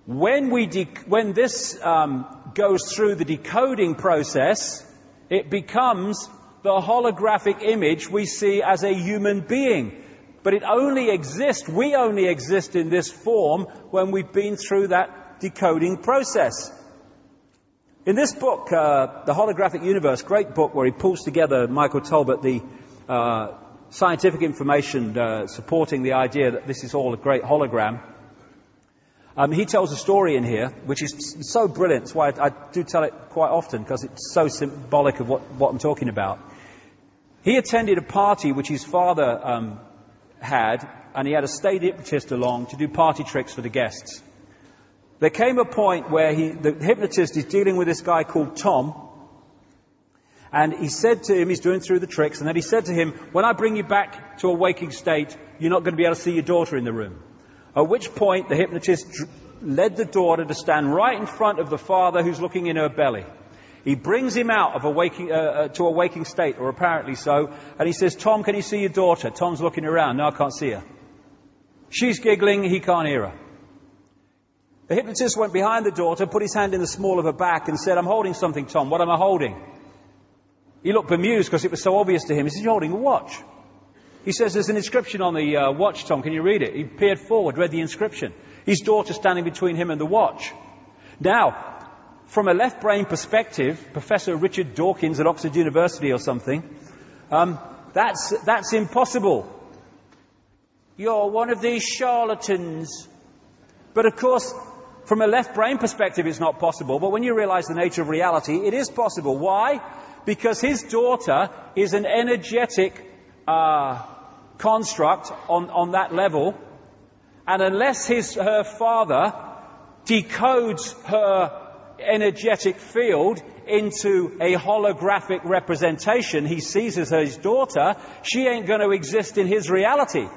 When, we de when this um, goes through the decoding process, it becomes the holographic image we see as a human being. But it only exists, we only exist in this form when we've been through that decoding process. In this book, uh, The Holographic Universe, great book where he pulls together, Michael Talbot, the uh, scientific information uh, supporting the idea that this is all a great hologram. Um, he tells a story in here, which is so brilliant. It's why I, I do tell it quite often, because it's so symbolic of what, what I'm talking about. He attended a party which his father um, had, and he had a stage hypnotist along to do party tricks for the guests. There came a point where he, the hypnotist is dealing with this guy called Tom, and he said to him, he's doing through the tricks, and then he said to him, when I bring you back to a waking state, you're not going to be able to see your daughter in the room. At which point the hypnotist led the daughter to stand right in front of the father who's looking in her belly. He brings him out of a waking, uh, uh, to a waking state, or apparently so, and he says, Tom, can you see your daughter? Tom's looking around. No, I can't see her. She's giggling. He can't hear her. The hypnotist went behind the daughter, put his hand in the small of her back and said, I'm holding something, Tom. What am I holding? He looked bemused because it was so obvious to him. He says, you're holding a watch. He says, there's an inscription on the uh, watch, Tom. Can you read it? He peered forward, read the inscription. His daughter standing between him and the watch. Now, from a left-brain perspective, Professor Richard Dawkins at Oxford University or something, um, that's, that's impossible. You're one of these charlatans. But of course, from a left-brain perspective, it's not possible. But when you realise the nature of reality, it is possible. Why? Because his daughter is an energetic uh construct on, on that level, and unless his, her father decodes her energetic field into a holographic representation he sees as his daughter, she ain't going to exist in his reality.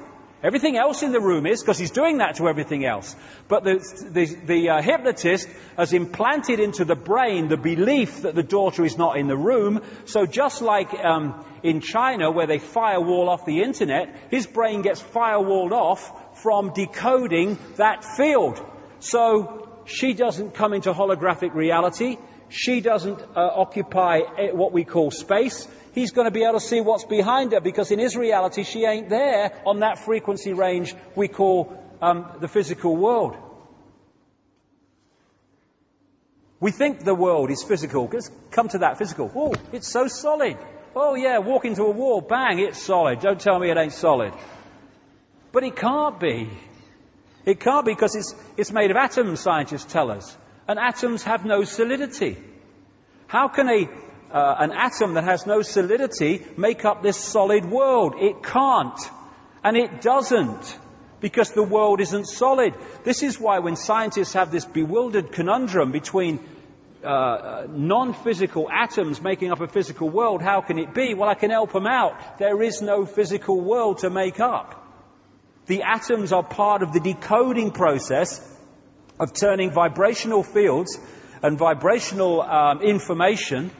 Everything else in the room is, because he's doing that to everything else. But the, the, the uh, hypnotist has implanted into the brain the belief that the daughter is not in the room. So just like um, in China, where they firewall off the internet, his brain gets firewalled off from decoding that field. So she doesn't come into holographic reality. She doesn't uh, occupy what we call space. He's going to be able to see what's behind her, because in his reality she ain't there on that frequency range we call um, the physical world. We think the world is physical. Let's come to that physical. Oh, it's so solid. Oh yeah, walk into a wall, bang, it's solid. Don't tell me it ain't solid. But it can't be. It can't be, because it's, it's made of atoms, scientists tell us. And atoms have no solidity. How can a, uh, an atom that has no solidity make up this solid world? It can't. And it doesn't, because the world isn't solid. This is why when scientists have this bewildered conundrum between Uh, non-physical atoms making up a physical world, how can it be? Well, I can help them out. There is no physical world to make up. The atoms are part of the decoding process of turning vibrational fields and vibrational um, information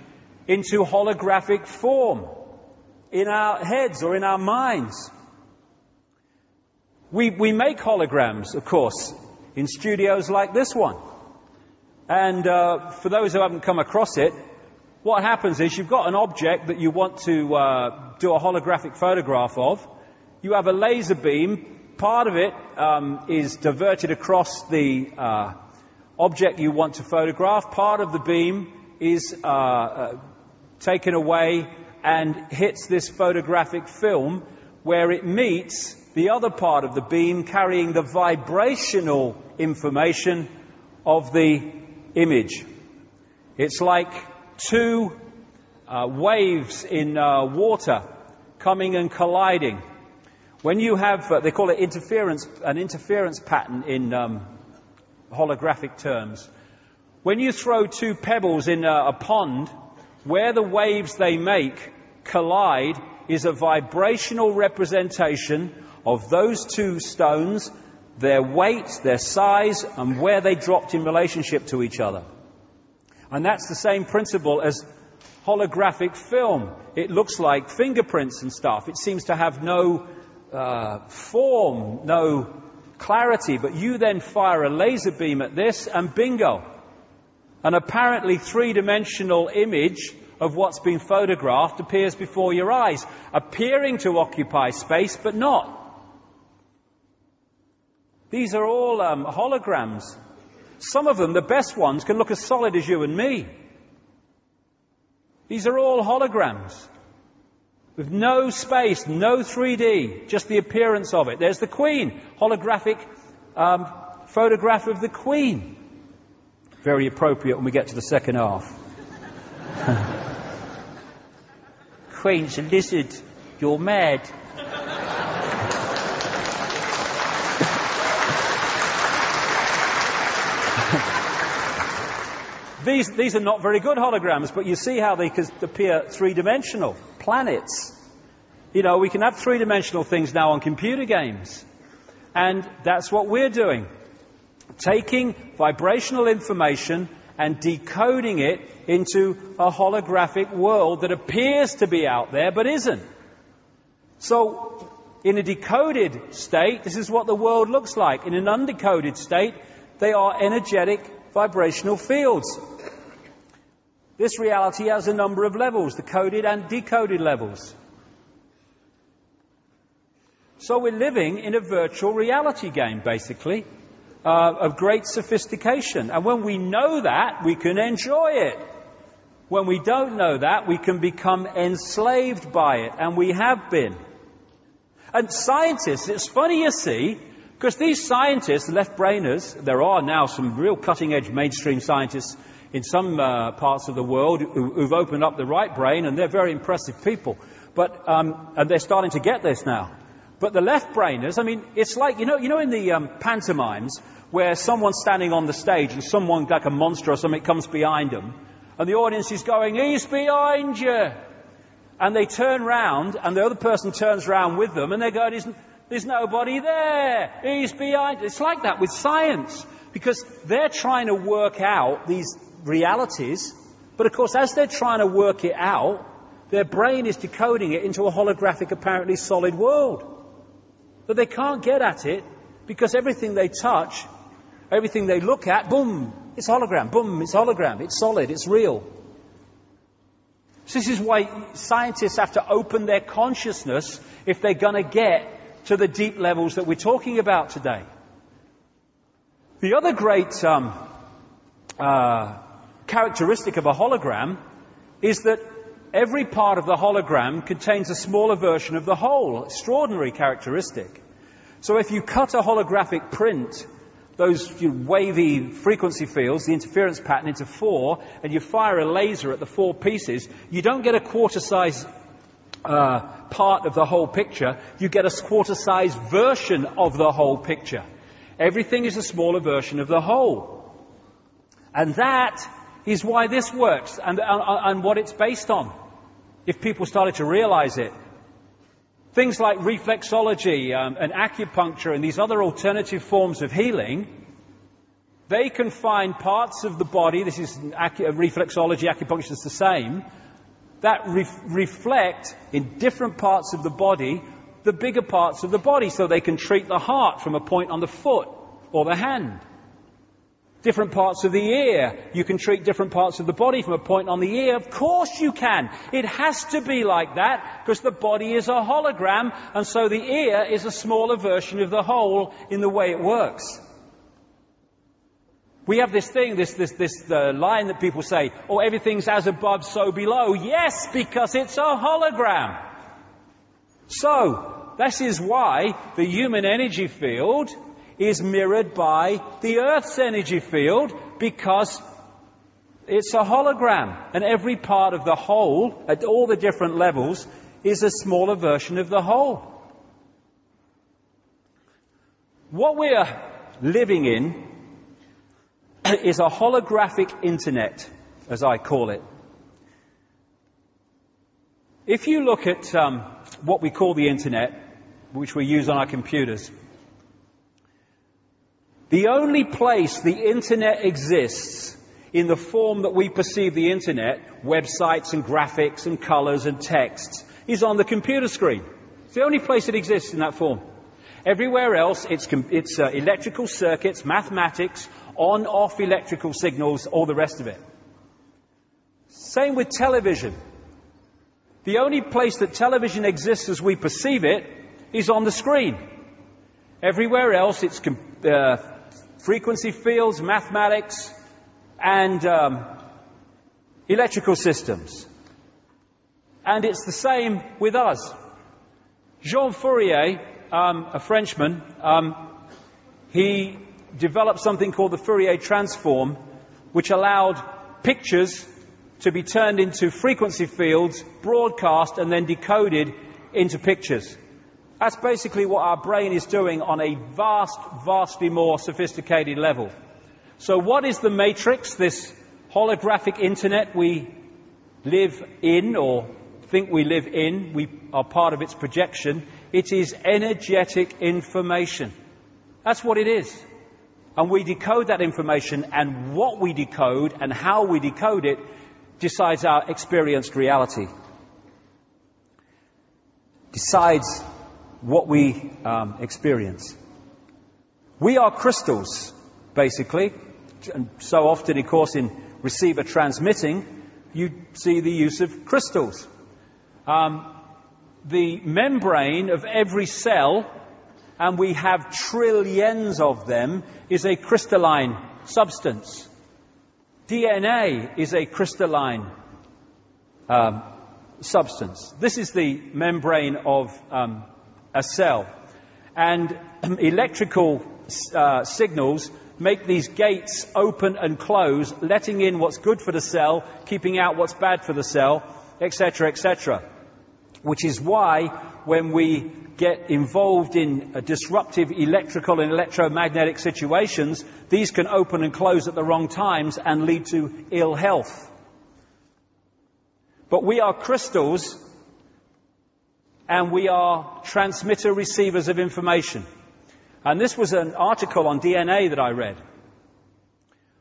into holographic form in our heads or in our minds. We, we make holograms, of course, in studios like this one. And uh, for those who haven't come across it, what happens is you've got an object that you want to uh, do a holographic photograph of. You have a laser beam. Part of it um, is diverted across the uh, object you want to photograph. Part of the beam is uh, uh, taken away and hits this photographic film, where it meets the other part of the beam carrying the vibrational information of the image. It's like two uh, waves in uh, water coming and colliding. When you have, uh, they call it interference, an interference pattern in um, holographic terms. When you throw two pebbles in a, a pond, where the waves they make collide is a vibrational representation of those two stones, their weight, their size, and where they dropped in relationship to each other. And that's the same principle as holographic film. It looks like fingerprints and stuff. It seems to have no uh, form, no clarity, but you then fire a laser beam at this and bingo. An apparently three-dimensional image of what's been photographed appears before your eyes, appearing to occupy space, but not. These are all um, holograms. Some of them, the best ones, can look as solid as you and me. These are all holograms. With no space, no three D, just the appearance of it. There's the Queen, holographic um, photograph of the Queen. Very appropriate when we get to the second half. Queen's a lizard. You're mad. These, these are not very good holograms, but you see how they can appear three-dimensional. Planets. You know, we can have three-dimensional things now on computer games. And that's what we're doing. Taking vibrational information and decoding it into a holographic world that appears to be out there, but isn't. So, in a decoded state, this is what the world looks like. In an undecoded state, they are energetic vibrational fields. This reality has a number of levels, the coded and decoded levels. So we're living in a virtual reality game, basically, uh, of great sophistication. And when we know that, we can enjoy it. When we don't know that, we can become enslaved by it, and we have been. And scientists, it's funny, you see, because these scientists, left-brainers, there are now some real cutting-edge mainstream scientists in some uh, parts of the world who, who've opened up the right brain, and they're very impressive people. But um, and they're starting to get this now. But the left-brainers, I mean, it's like, you know, you know in the um, pantomimes where someone's standing on the stage and someone, like a monster or something, comes behind them, and the audience is going, "He's behind you!" And they turn round, and the other person turns round with them, and they're going, "Isn't... there's nobody there. He's behind." It's like that with science, because they're trying to work out these realities. But of course, as they're trying to work it out, their brain is decoding it into a holographic, apparently solid world. But they can't get at it, because everything they touch, everything they look at, boom, it's hologram. Boom, it's hologram. It's solid. It's real. So this is why scientists have to open their consciousness if they're going to get to the deep levels that we're talking about today. The other great um, uh, characteristic of a hologram is that every part of the hologram contains a smaller version of the whole. Extraordinary characteristic. So if you cut a holographic print, those you know, wavy frequency fields, the interference pattern, into four, and you fire a laser at the four pieces, you don't get a quarter-size uh, part of the whole picture, you get a quarter-size version of the whole picture. Everything is a smaller version of the whole. And that is why this works, and, and, and what it's based on, if people started to realize it. Things like reflexology um, and acupuncture and these other alternative forms of healing, they can find parts of the body, this is acu reflexology, acupuncture is the same, that re reflect in different parts of the body, the bigger parts of the body, so they can treat the heart from a point on the foot or the hand. Different parts of the ear, you can treat different parts of the body from a point on the ear. Of course you can. It has to be like that because the body is a hologram, and so the ear is a smaller version of the whole in the way it works. We have this thing, this this this uh, line that people say, "Oh, everything's as above, so below." Yes, because it's a hologram. So this is why the human energy field is mirrored by the Earth's energy field, because it's a hologram, and every part of the whole, at all the different levels, is a smaller version of the whole. What we're living in is a holographic internet, as I call it. If you look at um, what we call the internet, which we use on our computers, the only place the internet exists in the form that we perceive the internet, websites and graphics and colors and texts, is on the computer screen. It's the only place it exists in that form. Everywhere else, it's, it's uh, electrical circuits, mathematics, on-off electrical signals, all the rest of it. Same with television. The only place that television exists as we perceive it is on the screen. Everywhere else, it's Uh, frequency fields, mathematics, and um, electrical systems. And it's the same with us. Jean Fourier, um, a Frenchman, um, he developed something called the Fourier transform, which allowed pictures to be turned into frequency fields, broadcast, and then decoded into pictures. That's basically what our brain is doing on a vast, vastly more sophisticated level. So what is the matrix, this holographic internet we live in, or think we live in, we are part of its projection? It is energetic information. That's what it is. And we decode that information, and what we decode and how we decode it decides our experienced reality. Decides what we um, experience. We are crystals, basically. And so often, of course, in receiver transmitting, you see the use of crystals. Um, the membrane of every cell, and we have trillions of them, is a crystalline substance. D N A is a crystalline um, substance. This is the membrane of Um, a cell, and um, electrical uh, signals make these gates open and close, letting in what's good for the cell, keeping out what's bad for the cell, etc, etc, which is why when we get involved in uh, disruptive electrical and electromagnetic situations, these can open and close at the wrong times and lead to ill health. But we are crystals, and we are transmitter receivers of information. And this was an article on D N A that I read.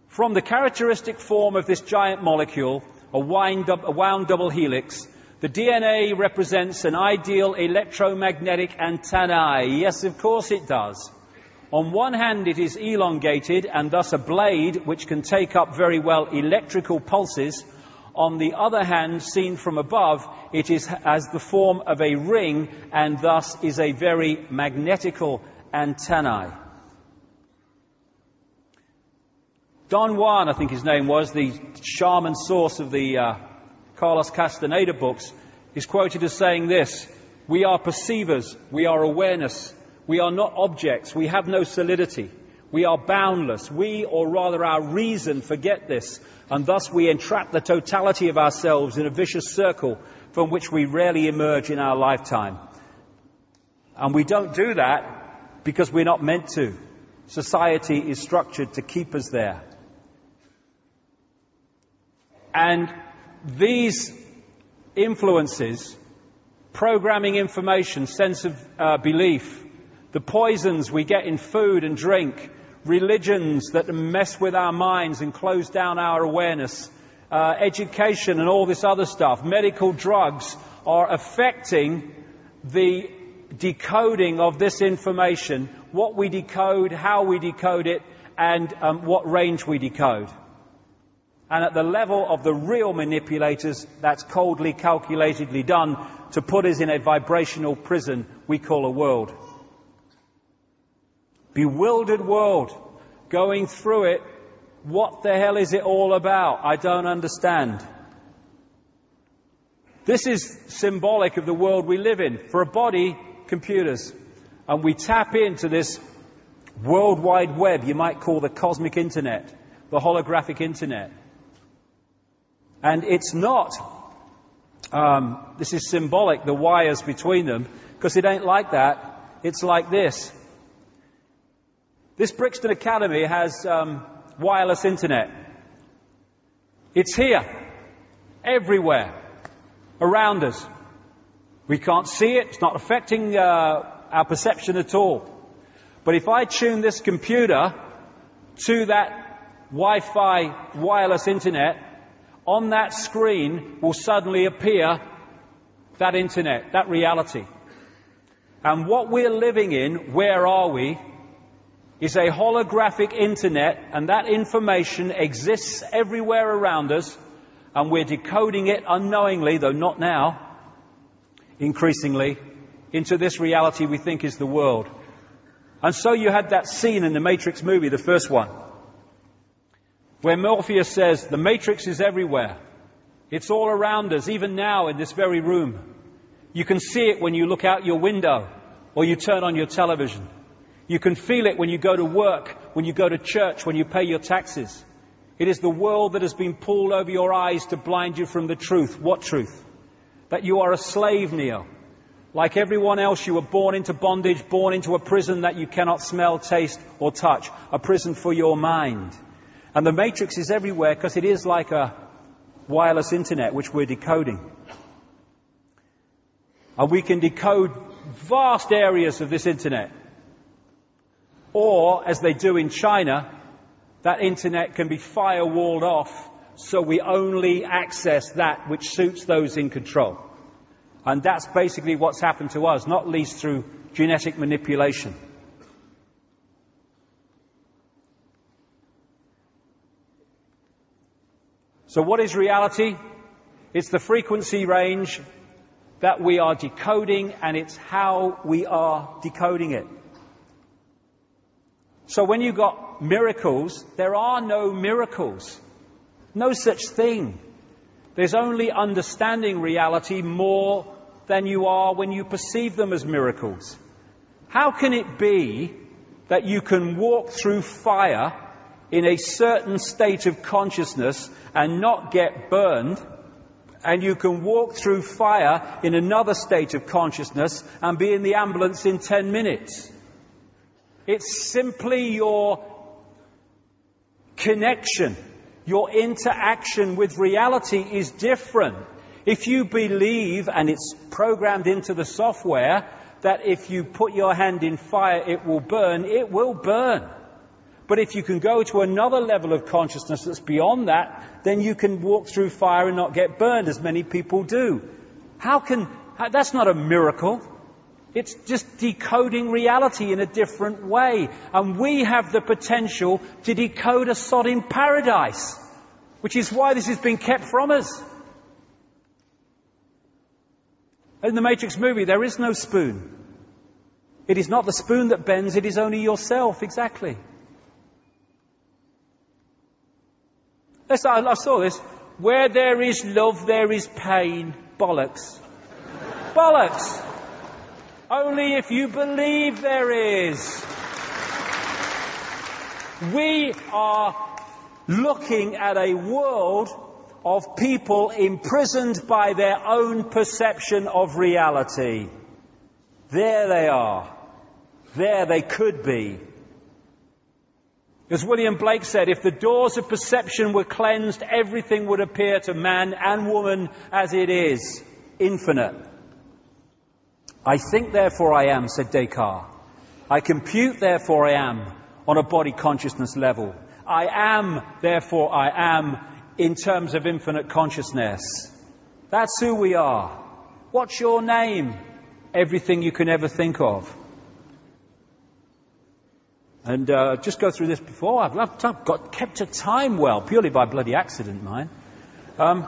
From the characteristic form of this giant molecule, a wound, a wound double helix, the D N A represents an ideal electromagnetic antennae. Yes, of course it does. On one hand, it is elongated and thus a blade which can take up very well electrical pulses. On the other hand, seen from above, it is as the form of a ring and thus is a very magnetical antennae. Don Juan, I think his name was, the shaman source of the uh, Carlos Castaneda books, is quoted as saying this: "We are perceivers, we are awareness, we are not objects, we have no solidity. We are boundless. We, or rather our reason, forget this, and thus we entrap the totality of ourselves in a vicious circle from which we rarely emerge in our lifetime. And we don't do that because we're not meant to. Society is structured to keep us there. And these influences, programming information, sense of uh, belief, the poisons we get in food and drink, religions that mess with our minds and close down our awareness, uh, education and all this other stuff, medical drugs, are affecting the decoding of this information, what we decode, how we decode it, and um, what range we decode. And at the level of the real manipulators, that's coldly, calculatedly done to put us in a vibrational prison we call a world. Bewildered world, going through it, what the hell is it all about? I don't understand. This is symbolic of the world we live in. For a body, computers. And we tap into this world wide web you might call the cosmic internet, the holographic internet. And it's not, um, this is symbolic, the wires between them, because it ain't like that. It's like this. This Brixton Academy has um, wireless internet. It's here, everywhere, around us. We can't see it. It's not affecting uh, our perception at all. But if I tune this computer to that Wi-Fi wireless internet, on that screen will suddenly appear that internet, that reality. And what we're living in, where are we? Is a holographic internet, and that information exists everywhere around us, and we're decoding it unknowingly, though not now, increasingly, into this reality we think is the world. And so you had that scene in the Matrix movie, the first one, where Morpheus says, the Matrix is everywhere. It's all around us, even now in this very room. You can see it when you look out your window, or you turn on your television. You can feel it when you go to work, when you go to church, when you pay your taxes. It is the world that has been pulled over your eyes to blind you from the truth. What truth? That you are a slave, Neo. Like everyone else, you were born into bondage, born into a prison that you cannot smell, taste, or touch. A prison for your mind. And the Matrix is everywhere because it is like a wireless internet which we're decoding. And we can decode vast areas of this internet. Or, as they do in China, that internet can be firewalled off so we only access that which suits those in control. And that's basically what's happened to us, not least through genetic manipulation. So what is reality? It's the frequency range that we are decoding, and it's how we are decoding it. So when you've got miracles, there are no miracles. No such thing. There's only understanding reality more than you are when you perceive them as miracles. How can it be that you can walk through fire in a certain state of consciousness and not get burned, and you can walk through fire in another state of consciousness and be in the ambulance in ten minutes? It's simply your connection, your interaction with reality is different. If you believe, and it's programmed into the software, that if you put your hand in fire it will burn, it will burn. But if you can go to another level of consciousness that's beyond that, then you can walk through fire and not get burned, as many people do. How can... That's not a miracle. It's just decoding reality in a different way. And we have the potential to decode a sod in paradise, which is why this has been kept from us. In the Matrix movie, there is no spoon. It is not the spoon that bends, it is only yourself, exactly. I saw this. Where there is love, there is pain. Bollocks. Bollocks! Only if you believe there is. We are looking at a world of people imprisoned by their own perception of reality. There they are. There they could be. As William Blake said, if the doors of perception were cleansed, everything would appear to man and woman as it is, infinite. I think, therefore I am, said Descartes. I compute, therefore I am, on a body consciousness level. I am, therefore I am, in terms of infinite consciousness. That's who we are. What's your name? Everything you can ever think of. And uh, just go through this before. I've, loved, I've got kept to time well, purely by bloody accident, mine. Um,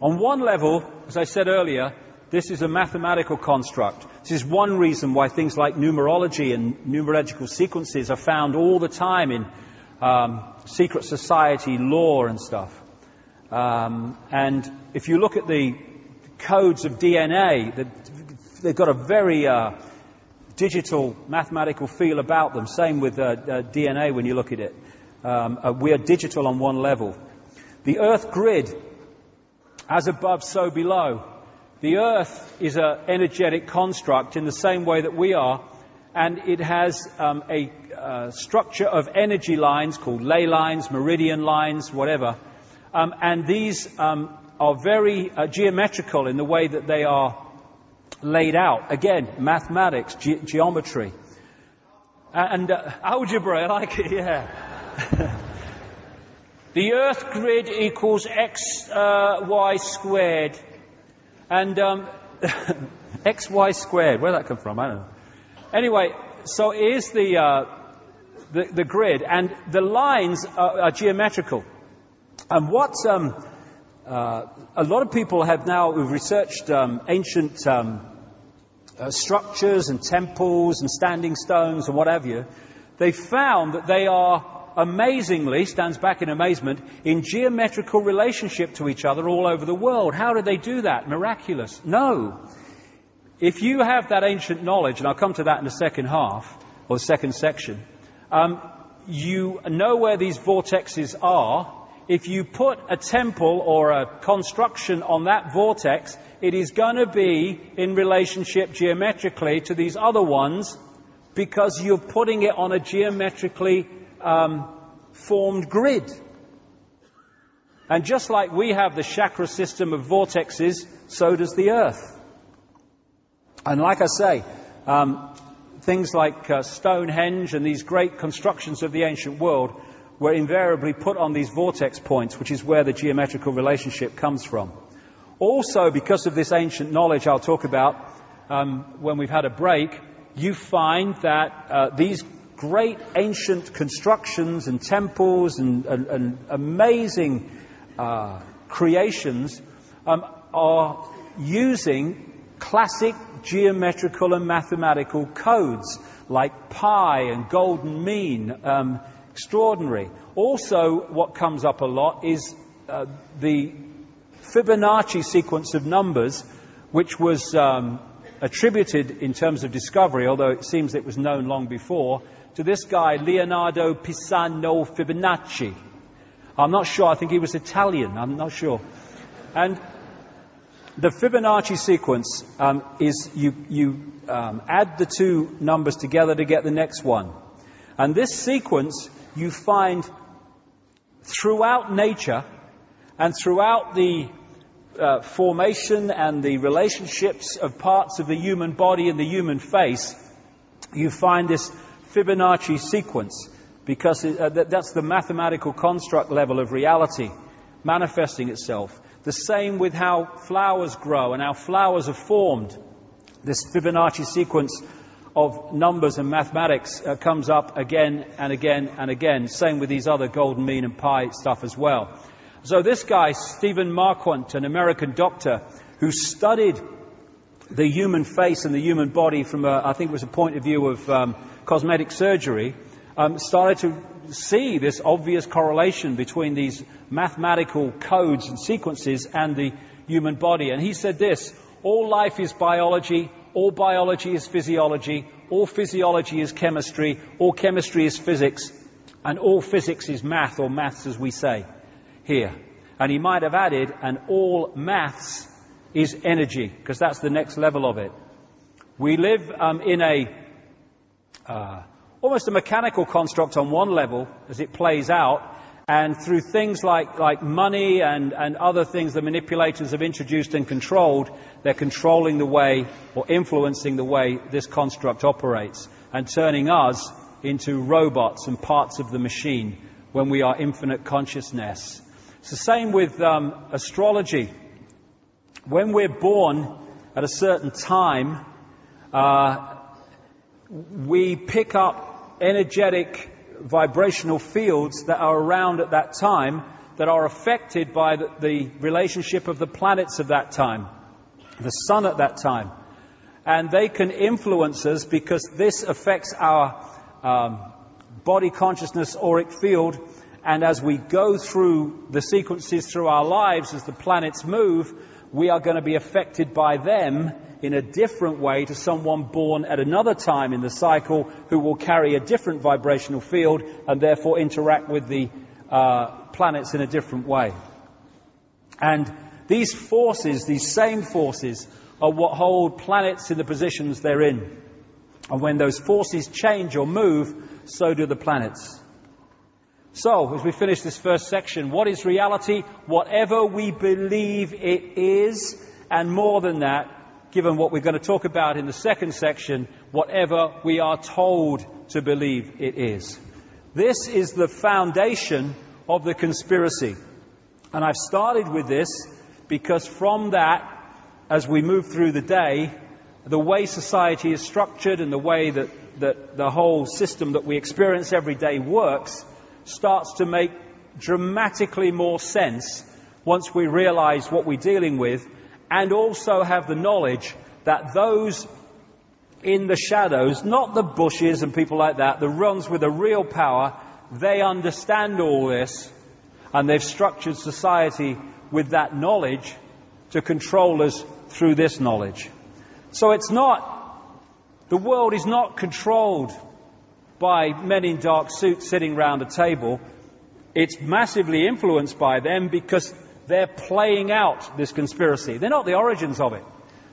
on one level, as I said earlier, this is a mathematical construct. This is one reason why things like numerology and numerological sequences are found all the time in um, secret society law and stuff. Um, and if you look at the codes of D N A, they've got a very... Uh, digital mathematical feel about them. Same with uh, uh, D N A when you look at it. Um, uh, we are digital on one level. The Earth grid, as above, so below. The Earth is an energetic construct in the same way that we are, and it has um, a uh, structure of energy lines called ley lines, meridian lines, whatever. Um, and these um, are very uh, geometrical in the way that they are laid out. Again, mathematics, ge geometry. And uh, algebra, I like it, yeah. The Earth grid equals x, uh, y squared. And um, x, y squared, where did that come from? I don't know. Anyway, so here's the, uh, the, the grid, and the lines are, are geometrical. And what... Um, Uh, a lot of people have now who've researched um, ancient um, uh, structures and temples and standing stones and what have you. They found that they are amazingly, stands back in amazement, in geometrical relationship to each other all over the world. How did they do that? Miraculous. No. If you have that ancient knowledge, and I'll come to that in the second half, or the second section, um, you know where these vortexes are. If you put a temple or a construction on that vortex, it is going to be in relationship geometrically to these other ones because you're putting it on a geometrically um, formed grid. And just like we have the chakra system of vortexes, so does the Earth. And like I say, um, things like uh, Stonehenge and these great constructions of the ancient world were invariably put on these vortex points, which is where the geometrical relationship comes from. Also, because of this ancient knowledge I'll talk about um, when we've had a break, you find that uh, these great ancient constructions and temples and, and, and amazing uh, creations um, are using classic geometrical and mathematical codes like pi and golden mean, um, extraordinary. Also, what comes up a lot is uh, the Fibonacci sequence of numbers, which was um, attributed in terms of discovery, although it seems it was known long before, to this guy, Leonardo Pisano Fibonacci. I'm not sure. I think he was Italian. I'm not sure. And the Fibonacci sequence um, is you, you um, add the two numbers together to get the next one. And this sequence you find throughout nature and throughout the uh, formation and the relationships of parts of the human body and the human face. You find this Fibonacci sequence because it, uh, that, that's the mathematical construct level of reality manifesting itself. The same with how flowers grow and how flowers are formed. This Fibonacci sequence of numbers and mathematics uh, comes up again and again and again. Same with these other golden mean and pi stuff as well. So this guy, Stephen Marquant, an American doctor who studied the human face and the human body from, a, I think it was a point of view of um, cosmetic surgery, um, started to see this obvious correlation between these mathematical codes and sequences and the human body. And he said this: all life is biology, all biology is physiology, all physiology is chemistry, all chemistry is physics, and all physics is math, or maths as we say here. And he might have added, and all maths is energy, because that's the next level of it. We live um, in a uh, almost a mechanical construct on one level as it plays out, and through things like, like money and, and other things the manipulators have introduced and controlled, they're controlling the way or influencing the way this construct operates and turning us into robots and parts of the machine when we are infinite consciousness. It's the same with um, astrology. When we're born at a certain time, uh, we pick up energetic vibrational fields that are around at that time that are affected by the, the relationship of the planets of that time, the sun at that time. And they can influence us because this affects our um, body consciousness auric field. And as we go through the sequences through our lives, as the planets move, we are going to be affected by them in a different way to someone born at another time in the cycle who will carry a different vibrational field and therefore interact with the uh, planets in a different way. And these forces, these same forces, are what hold planets in the positions they're in. And when those forces change or move, so do the planets. So, as we finish this first section, what is reality? Whatever we believe it is, and more than that, given what we're going to talk about in the second section, whatever we are told to believe it is. This is the foundation of the conspiracy. And I've started with this because from that, as we move through the day, the way society is structured and the way that, that the whole system that we experience every day works starts to make dramatically more sense once we realize what we're dealing with, and also have the knowledge that those in the shadows, not the Bushes and people like that, the ones with the real power, they understand all this, and they've structured society with that knowledge to control us through this knowledge. So it's not, the world is not controlled by men in dark suits sitting round a table. It's massively influenced by them because they're playing out this conspiracy. They're not the origins of it.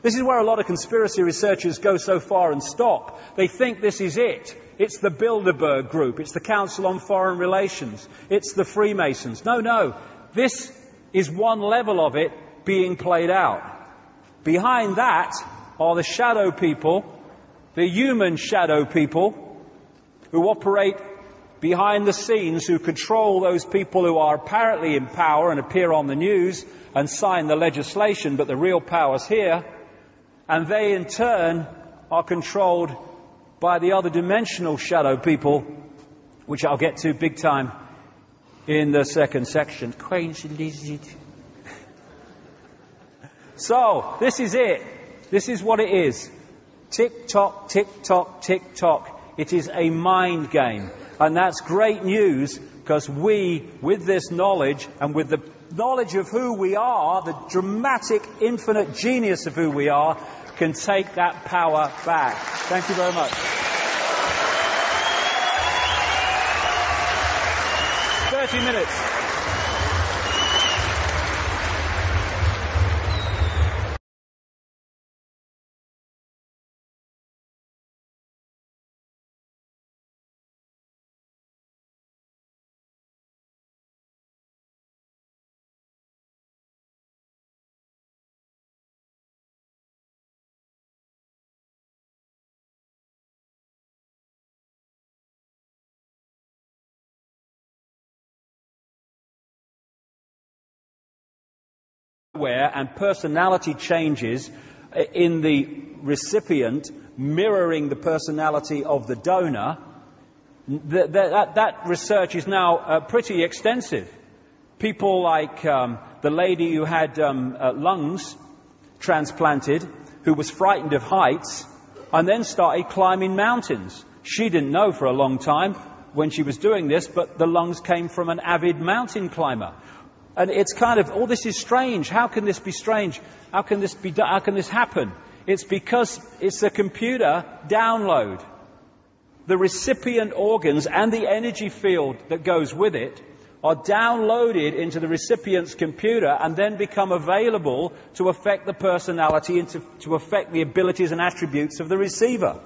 This is where a lot of conspiracy researchers go so far and stop. They think this is it. It's the Bilderberg Group. It's the Council on Foreign Relations. It's the Freemasons. No, no. This is one level of it being played out. Behind that are the shadow people, the human shadow people, who operate behind the scenes, who control those people who are apparently in power and appear on the news and sign the legislation, but the real power's here, and they in turn are controlled by the other dimensional shadow people, which I'll get to big time in the second section. So, this is it. This is what it is. Tick-tock, tick-tock, tick-tock. It is a mind game. And that's great news, because we, with this knowledge, and with the knowledge of who we are, the dramatic, infinite genius of who we are, can take that power back. Thank you very much. thirty minutes. And personality changes in the recipient mirroring the personality of the donor, that, that, that research is now uh, pretty extensive. People like um, the lady who had um, uh, lungs transplanted, who was frightened of heights, and then started climbing mountains. She didn't know for a long time when she was doing this, but the lungs came from an avid mountain climber. And it's kind of, oh, this is strange. How can this be strange? How can this be? How can this happen? It's because it's a computer download. the recipient organs and the energy field that goes with it are downloaded into the recipient's computer and then become available to affect the personality and to, to affect the abilities and attributes of the receiver.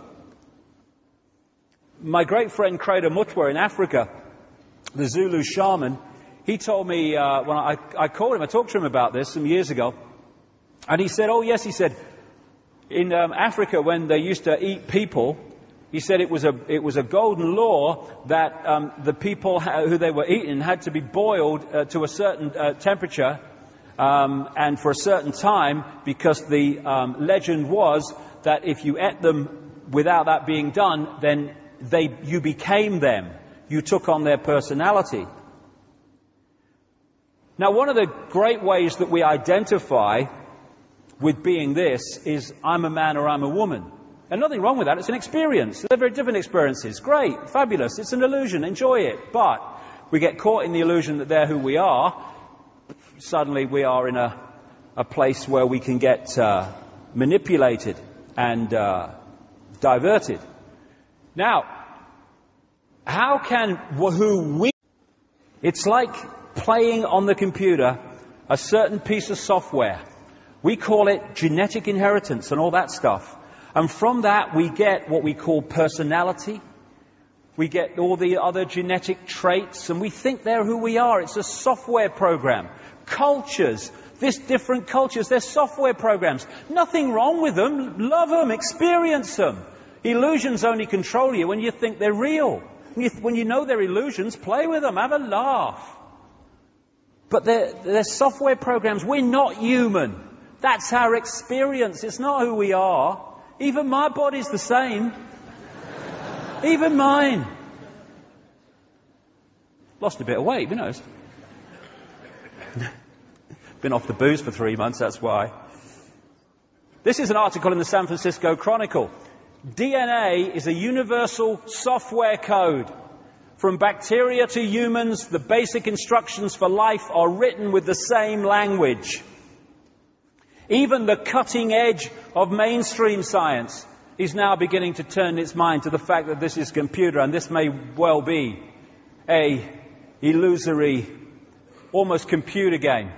My great friend Credo Mutwa in Africa, the Zulu shaman, he told me, uh, when I, I called him, I talked to him about this some years ago, and he said, oh yes, he said, in um, Africa when they used to eat people, he said it was a, it was a golden law that um, the people who they were eating had to be boiled uh, to a certain uh, temperature um, and for a certain time, because the um, legend was that if you ate them without that being done, then they, you became them. You took on their personality. Now, one of the great ways that we identify with being this is I'm a man or I'm a woman. And nothing wrong with that, it's an experience. They're very different experiences. Great, fabulous, it's an illusion, enjoy it. But we get caught in the illusion that they're who we are. Suddenly we are in a, a place where we can get uh, manipulated and uh, diverted. Now, how can who we... It's like playing on the computer a certain piece of software. We call it genetic inheritance and all that stuff. And from that we get what we call personality, we get all the other genetic traits, and we think they're who we are. It's a software program. Cultures, this different cultures, they're software programs. Nothing wrong with them, love them, experience them. Illusions only control you when you think they're real. When you, when you know they're illusions, play with them, have a laugh. But they're, they're software programs, we're not human. That's our experience, it's not who we are. Even my body's the same. Even mine. Lost a bit of weight, you know. Been off the booze for three months, that's why. This is an article in the San Francisco Chronicle. D N A is a universal software code. From bacteria to humans, the basic instructions for life are written with the same language. Even the cutting edge of mainstream science is now beginning to turn its mind to the fact that this is computer, and this may well be a illusory, almost computer game.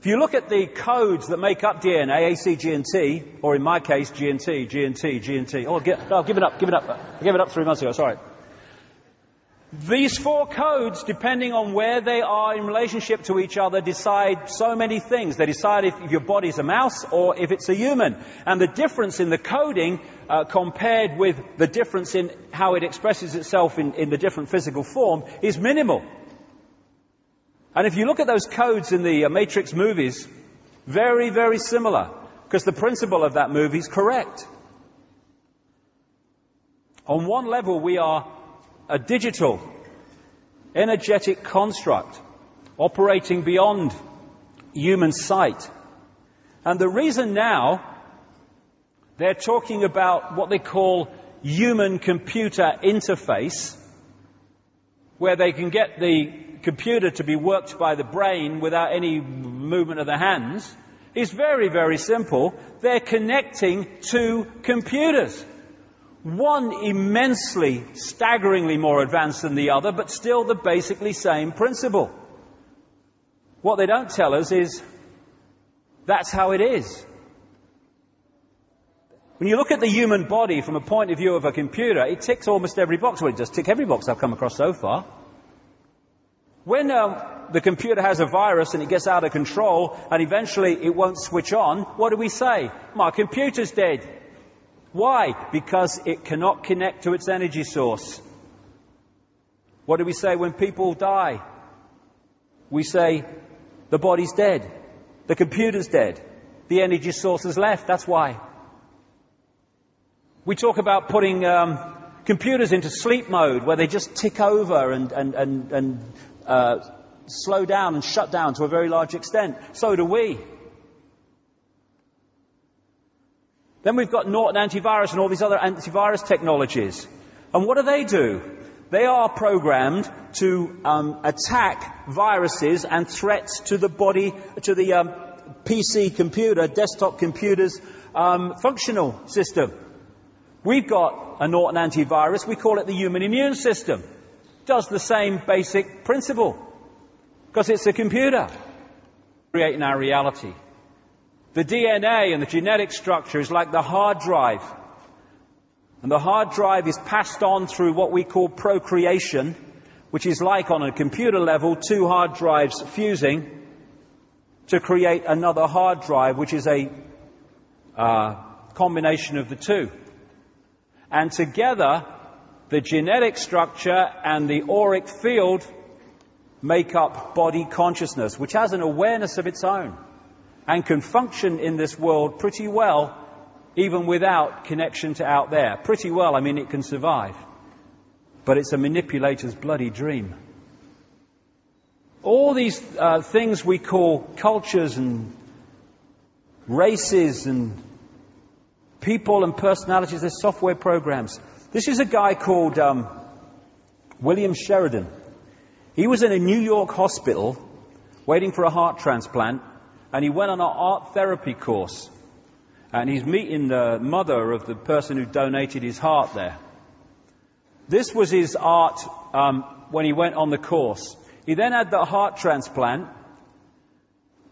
If you look at the codes that make up D N A, A, C, G, and T, or in my case, G and T, G and T, G and T. Oh, no, I've given up, given up. I gave it up three months ago, sorry. These four codes, depending on where they are in relationship to each other, decide so many things. They decide if your body's a mouse or if it's a human. And the difference in the coding uh, compared with the difference in how it expresses itself in, in the different physical form is minimal. And if you look at those codes in the uh, Matrix movies, very, very similar, because the principle of that movie is correct. On one level, we are a digital, energetic construct operating beyond human sight. And the reason now they're talking about what they call human-computer interface, where they can get the computer to be worked by the brain without any movement of the hands, is very, very simple. They're connecting two computers. One immensely, staggeringly more advanced than the other, but still the basically same principle. What they don't tell us is that's how it is. When you look at the human body from a point of view of a computer, it ticks almost every box. Well, it does tick every box I've come across so far. When uh, the computer has a virus and it gets out of control and eventually it won't switch on, what do we say? My computer's dead. Why? Because it cannot connect to its energy source. What do we say when people die? We say, the body's dead, the computer's dead, the energy source is left, that's why. We talk about putting um, computers into sleep mode, where they just tick over and, and, and, and uh, slow down and shut down to a very large extent. So do we. Then we've got Norton Antivirus and all these other antivirus technologies. And what do they do? They are programmed to um, attack viruses and threats to the body, to the um, P C computer, desktop computer's um, functional system. We've got a Norton antivirus. We call it the human immune system. Does the same basic principle, because it's a computer creating our reality. The D N A and the genetic structure is like the hard drive, and the hard drive is passed on through what we call procreation, which is like, on a computer level, two hard drives fusing to create another hard drive, which is a uh, combination of the two. And together, the genetic structure and the auric field make up body consciousness, which has an awareness of its own and can function in this world pretty well, even without connection to out there. Pretty well, I mean, it can survive. But it's a manipulator's bloody dream. All these uh, things we call cultures and races and people and personalities, they're software programs. This is a guy called um, William Sheridan. He was in a New York hospital waiting for a heart transplant, and he went on an art therapy course. And he's meeting the mother of the person who donated his heart there. This was his art um, when he went on the course. He then had the heart transplant,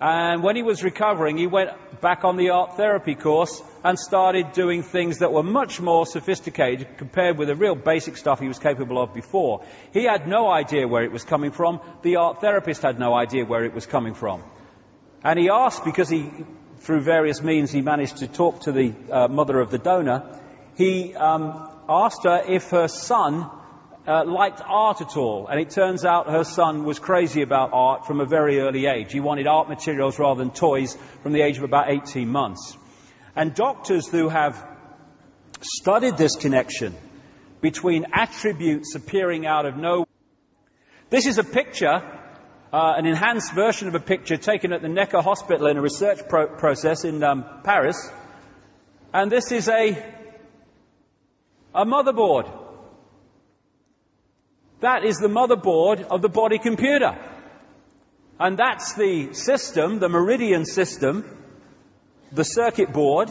and when he was recovering, he went back on the art therapy course and started doing things that were much more sophisticated compared with the real basic stuff he was capable of before. He had no idea where it was coming from. The art therapist had no idea where it was coming from. And he asked, because he, through various means, he managed to talk to the uh, mother of the donor, he um, asked her if her son Uh, liked art at all, and it turns out her son was crazy about art from a very early age. He wanted art materials rather than toys from the age of about eighteen months. And doctors who have studied this connection between attributes appearing out of nowhere. This is a picture, uh, an enhanced version of a picture taken at the Necker Hospital in a research pro process in um, Paris. And this is a, a motherboard. That is the motherboard of the body computer. And that's the system, the meridian system, the circuit board,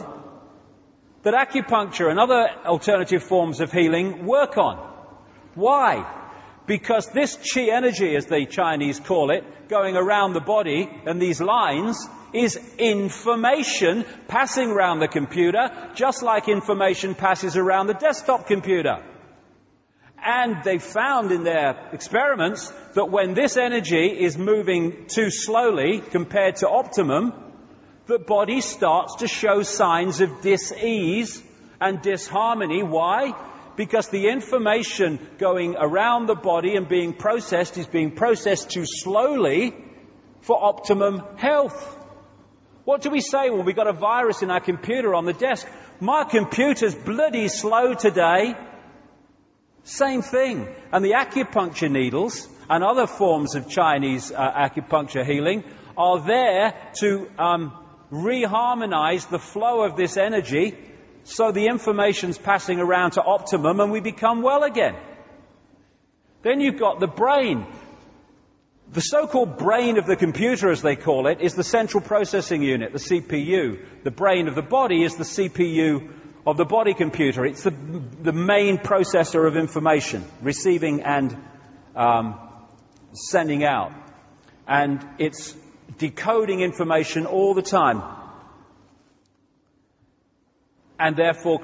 that acupuncture and other alternative forms of healing work on. Why? Because this chi energy, as the Chinese call it, going around the body and these lines, is information passing around the computer, just like information passes around the desktop computer. And they found in their experiments that when this energy is moving too slowly compared to optimum, the body starts to show signs of dis-ease and disharmony. Why? Because the information going around the body and being processed is being processed too slowly for optimum health. What do we say? Well, we've got a virus in our computer on the desk. My computer's bloody slow today. Same thing. And the acupuncture needles and other forms of Chinese uh, acupuncture healing are there to um, reharmonize the flow of this energy so the information's passing around to optimum and we become well again. Then you've got the brain. The so-called brain of the computer, as they call it, is the central processing unit, the C P U. The brain of the body is the C P U of the body computer. It's the, the main processor of information, receiving and um, sending out. And it's decoding information all the time, and therefore